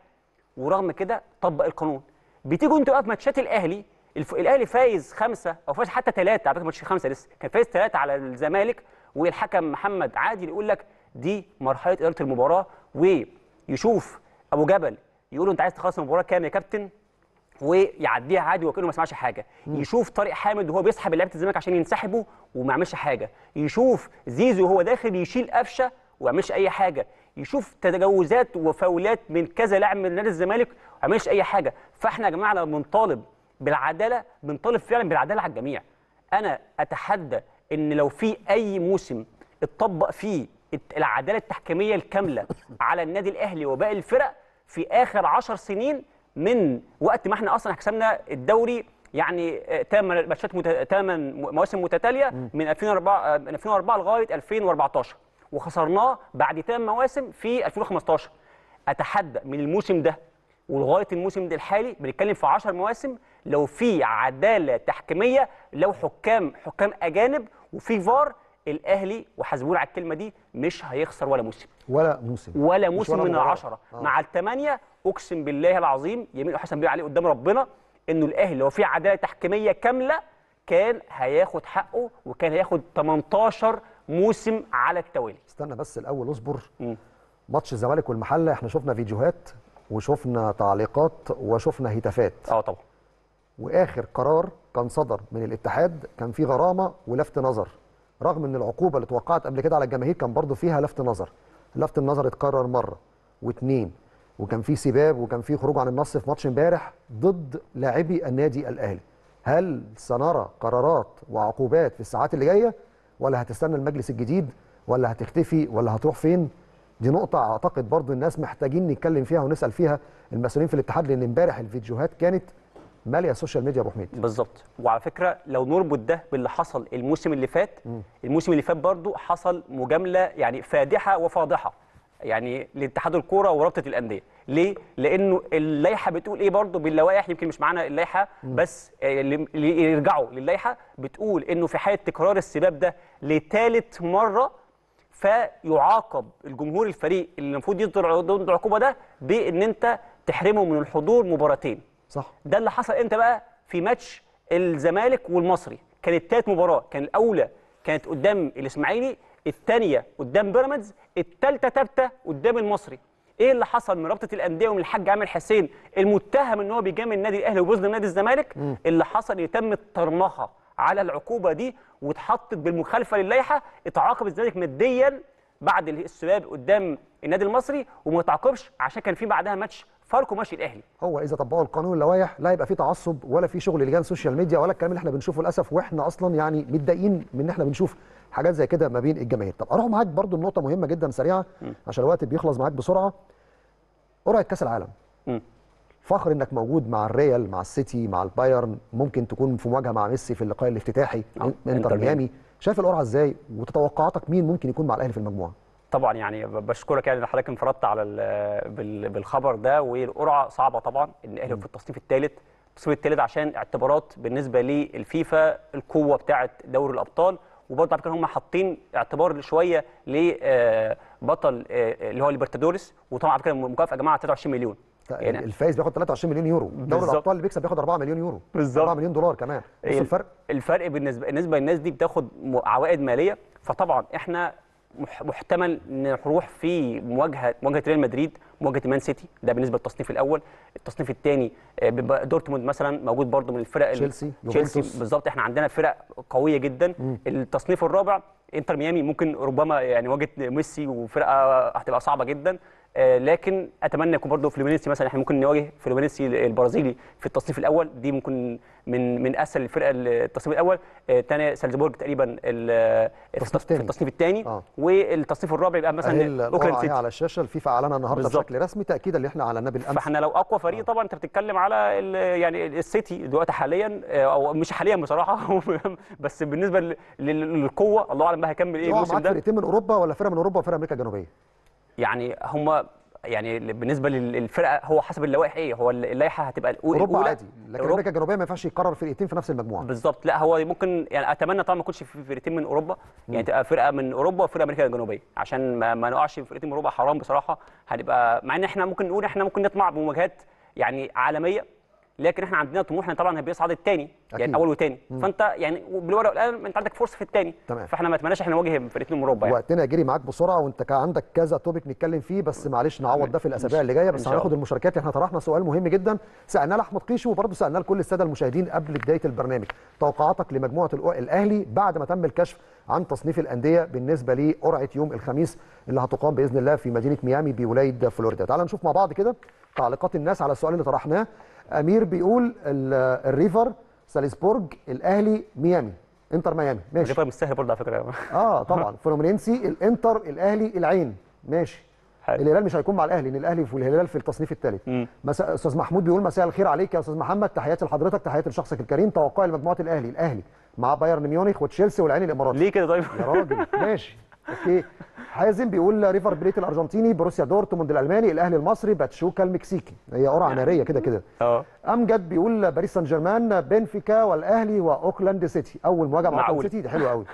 ورغم كده طبق القانون. بتيجوا انتوا بقى في ماتشات الاهلي، الاهلي فايز 5 او فايز حتى 3، على فكره ماتش 5 لسه كان فايز 3 على الزمالك، والحكم محمد عادل يقول لك دي مرحله اداره المباراه، ويشوف ابو جبل يقول له انت عايز تخلص المباراه كام يا كابتن، ويعديها عادي وكانه ما سمعش حاجه. يشوف طارق حامد وهو بيسحب لعيبه الزمالك عشان ينسحبوا وما يعملش حاجه، يشوف زيزو وهو داخل يشيل قفشه وما يعملش اي حاجه، يشوف تجاوزات وفاولات من كذا لاعب من نادي الزمالك وما يعملش اي حاجه. فاحنا يا جماعه لما بنطالب بالعداله بنطالب فعلا بالعداله على الجميع. انا اتحدى ان لو في اي موسم اتطبق فيه العداله التحكيميه الكامله على النادي الاهلي وباقي الفرق في اخر 10 سنين من وقت ما احنا اصلا حسمنا الدوري، يعني 8 مواسم متتاليه من 2004 لغايه 2014 وخسرناه بعد 8 مواسم في 2015. اتحدى من الموسم ده ولغايه الموسم ده الحالي بنتكلم في 10 مواسم لو في عداله تحكيميه، لو حكام اجانب وفي فار، الاهلي وحاسبون على الكلمه دي مش هيخسر ولا موسم من 10 مع ال8. اقسم بالله العظيم يمين وحسن بيه عليه قدام ربنا انه الاهلي لو في عداله تحكيميه كامله كان هياخد حقه، وكان هياخد 18 موسم على التوالي. استنى بس الاول اصبر. ماتش الزمالك والمحله احنا شفنا فيديوهات وشفنا تعليقات وشفنا هتافات طبعا، واخر قرار كان صدر من الاتحاد كان فيه غرامه ولفت نظر، رغم ان العقوبه اللي اتوقعت قبل كده على الجماهير كان برضو فيها لفت نظر. لفت النظر اتكرر مره و2، وكان في سباب وكان في خروج عن النص في ماتش امبارح ضد لاعبي النادي الاهلي. هل سنرى قرارات وعقوبات في الساعات اللي جايه، ولا هتستنى المجلس الجديد، ولا هتختفي، ولا هتروح فين؟ دي نقطه اعتقد برضو الناس محتاجين نتكلم فيها ونسال فيها المسؤولين في الاتحاد، لان امبارح الفيديوهات كانت ماليه السوشيال ميديا يا ابو حميد. بالظبط. وعلى فكره لو نربط ده باللي حصل الموسم اللي فات، الموسم اللي فات برضو حصل مجامله يعني فادحه وفاضحه يعني لاتحاد الكوره ورابطه الانديه. ليه؟ لانه اللائحه بتقول ايه برضو باللوائح، يمكن مش معانا اللائحه بس اللي يرجعوا للائحه بتقول انه في حاله تكرار السباب ده لثالث مره فيعاقب الجمهور الفريق اللي المفروض يصدر ضد العقوبه ده بان انت تحرمه من الحضور مباراتين. صح. ده اللي حصل امتى بقى؟ في ماتش الزمالك والمصري، كانت 3 مباراه، كان الاولى كانت قدام الاسماعيلي، الثانيه قدام بيراميدز، الثالثه قدام المصري. ايه اللي حصل من رابطه الانديه ومن الحاج عامر حسين المتهم ان هو بيجامل النادي الاهلي وبيظلم نادي الزمالك؟ اللي حصل يتم الطرمخه على العقوبه دي واتحطت بالمخالفه للائحه، اتعاقب الزمالك ماديا بعد السباب قدام النادي المصري وما تعاقبش عشان كان في بعدها ماتش فاركو ماشي الاهلي. هو اذا طبقوا القانون اللوائح لا هيبقى في تعصب ولا في شغل لجان سوشيال ميديا ولا الكلام اللي احنا بنشوفه للاسف، واحنا اصلا يعني متضايقين من ان احنا بنشوف حاجات زي كده ما بين الجماهير. طب اروح معاك برضو النقطه مهمه جدا سريعه عشان الوقت بيخلص معاك بسرعه. قرعه كاس العالم. فخر انك موجود مع الريال، مع السيتي، مع البايرن، ممكن تكون في مواجهه مع ميسي في اللقاء الافتتاحي انتر ميامي. شايف القرعه ازاي وتتوقعاتك مين ممكن يكون مع الاهلي في المجموعه؟ طبعا يعني بشكرك، يعني حضرتك انفردت على بالخبر ده. والقرعه صعبه طبعا، الاهلي في التصنيف الثالث، التصنيف الثالث عشان اعتبارات بالنسبه للفيفا، القوه بتاعه دوري الابطال، وبرضه على فكره هم حاطين اعتبار شويه لبطل اللي هو ليبرتادوريس. وطبعا على فكره المكافاه يا جماعه 23 مليون، يعني الفايز بياخد 23 مليون يورو، دوري الابطال اللي بيكسب بياخد 4 مليون يورو، 4 مليون دولار كمان. بص الفرق، الفرق بالنسبه للناس دي بتاخد عوائد ماليه. فطبعا احنا محتمل نروح في مواجهه ريال مدريد، مواجهه مان سيتي، ده بالنسبه للتصنيف الاول. التصنيف الثاني بيبقى دورتموند مثلا موجود برده من الفرق، تشيلسي بالظبط. احنا عندنا فرق قويه جدا. التصنيف الرابع انتر ميامي، ممكن ربما يعني واجهه ميسي وفرقه هتبقى صعبه جدا، لكن اتمنى يكون برضه فلومينزي مثلا. احنا ممكن نواجه فلومينزي البرازيلي في التصنيف الاول، دي ممكن من اسهل الفرقه التصنيف الاول. ثاني سالزبورج تقريبا في التصنيف الثاني. والتصنيف الرابع يبقى مثلا اوكلاند سيتي. على الشاشه الفيفا اعلنها النهارده بشكل رسمي تاكيدا اللي احنا اعلناه بالامس. فاحنا لو اقوى فريق طبعا انت بتتكلم على يعني السيتي دلوقتي حاليا، او مش حاليا بصراحه بس بالنسبه للقوه الله اعلم بقى هيكمل ايه الموسم ده. فرقتين من اوروبا، ولا فرقه من اوروبا وفرقه امريكا الجنوبيه؟ يعني هم يعني بالنسبه للفرقه هو حسب اللوائح ايه، هو اللائحه هتبقى الاولى اوروبا عادي، لكن امريكا الجنوبيه ما ينفعش يقرر فرقتين في نفس المجموعه. بالظبط، لا هو ممكن يعني اتمنى طبعا ما يكونش في فرقتين من اوروبا، يعني تبقى فرقه من اوروبا وفرقه امريكا الجنوبيه، عشان ما نقعش في فرقتين من اوروبا، حرام بصراحه. هنبقى مع ان احنا ممكن نقول احنا ممكن نطمع بمواجهات يعني عالميه، لكن احنا عندنا طموحنا طبعا هيصعد الثاني، يعني اول وثاني. فانت يعني بالورقه والقلم انت عندك فرصه في الثاني، فاحنا ما نتمناش احنا نواجه فرقتين من اوروبا. يعني وقتنا جري معاك بسرعه، وانت كان عندك كذا توبيك نتكلم فيه، بس معلش نعوض ده في الاسابيع اللي جايه. بس هناخد المشاركات، احنا طرحنا سؤال مهم جدا سالناه لاحمد قيشو، وبرده سالناه لكل الساده المشاهدين قبل بدايه البرنامج. توقعاتك لمجموعه الاهلي بعد ما تم الكشف عن تصنيف الانديه بالنسبه لقرعه يوم الخميس اللي هتقام باذن الله في مدينه ميامي بولايه فلوريدا. تعال نشوف مع بعض كده تعليقات الناس على السؤال اللي طرحناه. امير بيقول الريفر، سالزبورج، الاهلي، ميامي، انتر ميامي. ماشي، الريفر مش سهل برضه على فكره. طبعا فلومينزي، الانتر، الاهلي، العين. ماشي، الهلال مش هيكون مع الاهلي، ان الاهلي والهلال في التصنيف الثالث. استاذ محمود بيقول مساء الخير عليك يا استاذ محمد، تحياتي لحضرتك، تحياتي لشخصك الكريم. توقعي لمجموعه الاهلي مع بايرن ميونخ وتشيلسي والعين الاماراتي. ليه كده طيب يا راجل؟ ماشي اوكي. حازم بيقول ريفر بليت الارجنتيني، بروسيا دورتموند الالماني، الاهلي المصري، باتشوكا المكسيكي. هي قرعه ناريه كده كده. امجد بيقول باريس سان جيرمان، بنفيكا والاهلي واوكلاند سيتي، اول مواجهه مع اوكلاند سيتي دي حلوه قوي.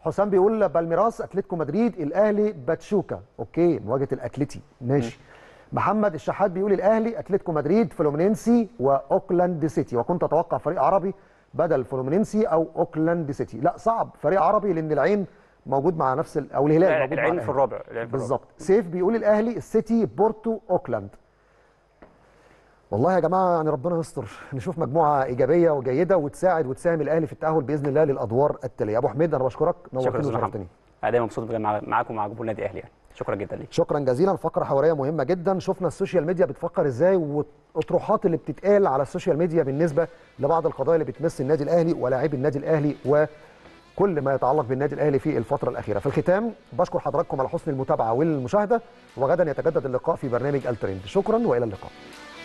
حسام بيقول بالميراس، اتلتيكو مدريد، الاهلي، باتشوكا. اوكي، مواجهه الاتلتي. ماشي. محمد الشحات بيقول الاهلي، اتلتيكو مدريد، فلومينزي واوكلاند سيتي. وكنت اتوقع فريق عربي بدل فلومينزي او اوكلاند سيتي. لا صعب فريق عربي، لان العين موجود مع نفس او الهلال موجود مع العين في الرابع بالظبط. سيف بيقول الاهلي، السيتي، بورتو، اوكلاند. والله يا جماعه يعني ربنا يستر، نشوف مجموعه ايجابيه وجيده وتساعد وتساهم الاهلي في التاهل باذن الله للادوار التاليه. ابو حميد انا بشكرك، نورتني وشرفتني. انا دايما مبسوط معاكم ومع جمهور النادي الاهلي، يعني شكرا جدا ليك. شكرا جزيلا. فقره حواريه مهمه جدا، شفنا السوشيال ميديا بتفكر ازاي والاطروحات اللي بتتقال على السوشيال ميديا بالنسبه لبعض القضايا اللي بتمس النادي الاهلي ولاعبي النادي الاهلي كل ما يتعلق بالنادي الاهلي في الفتره الاخيره. في الختام بشكر حضراتكم على حسن المتابعه والمشاهده، وغدا يتجدد اللقاء في برنامج الترند. شكرا والى اللقاء.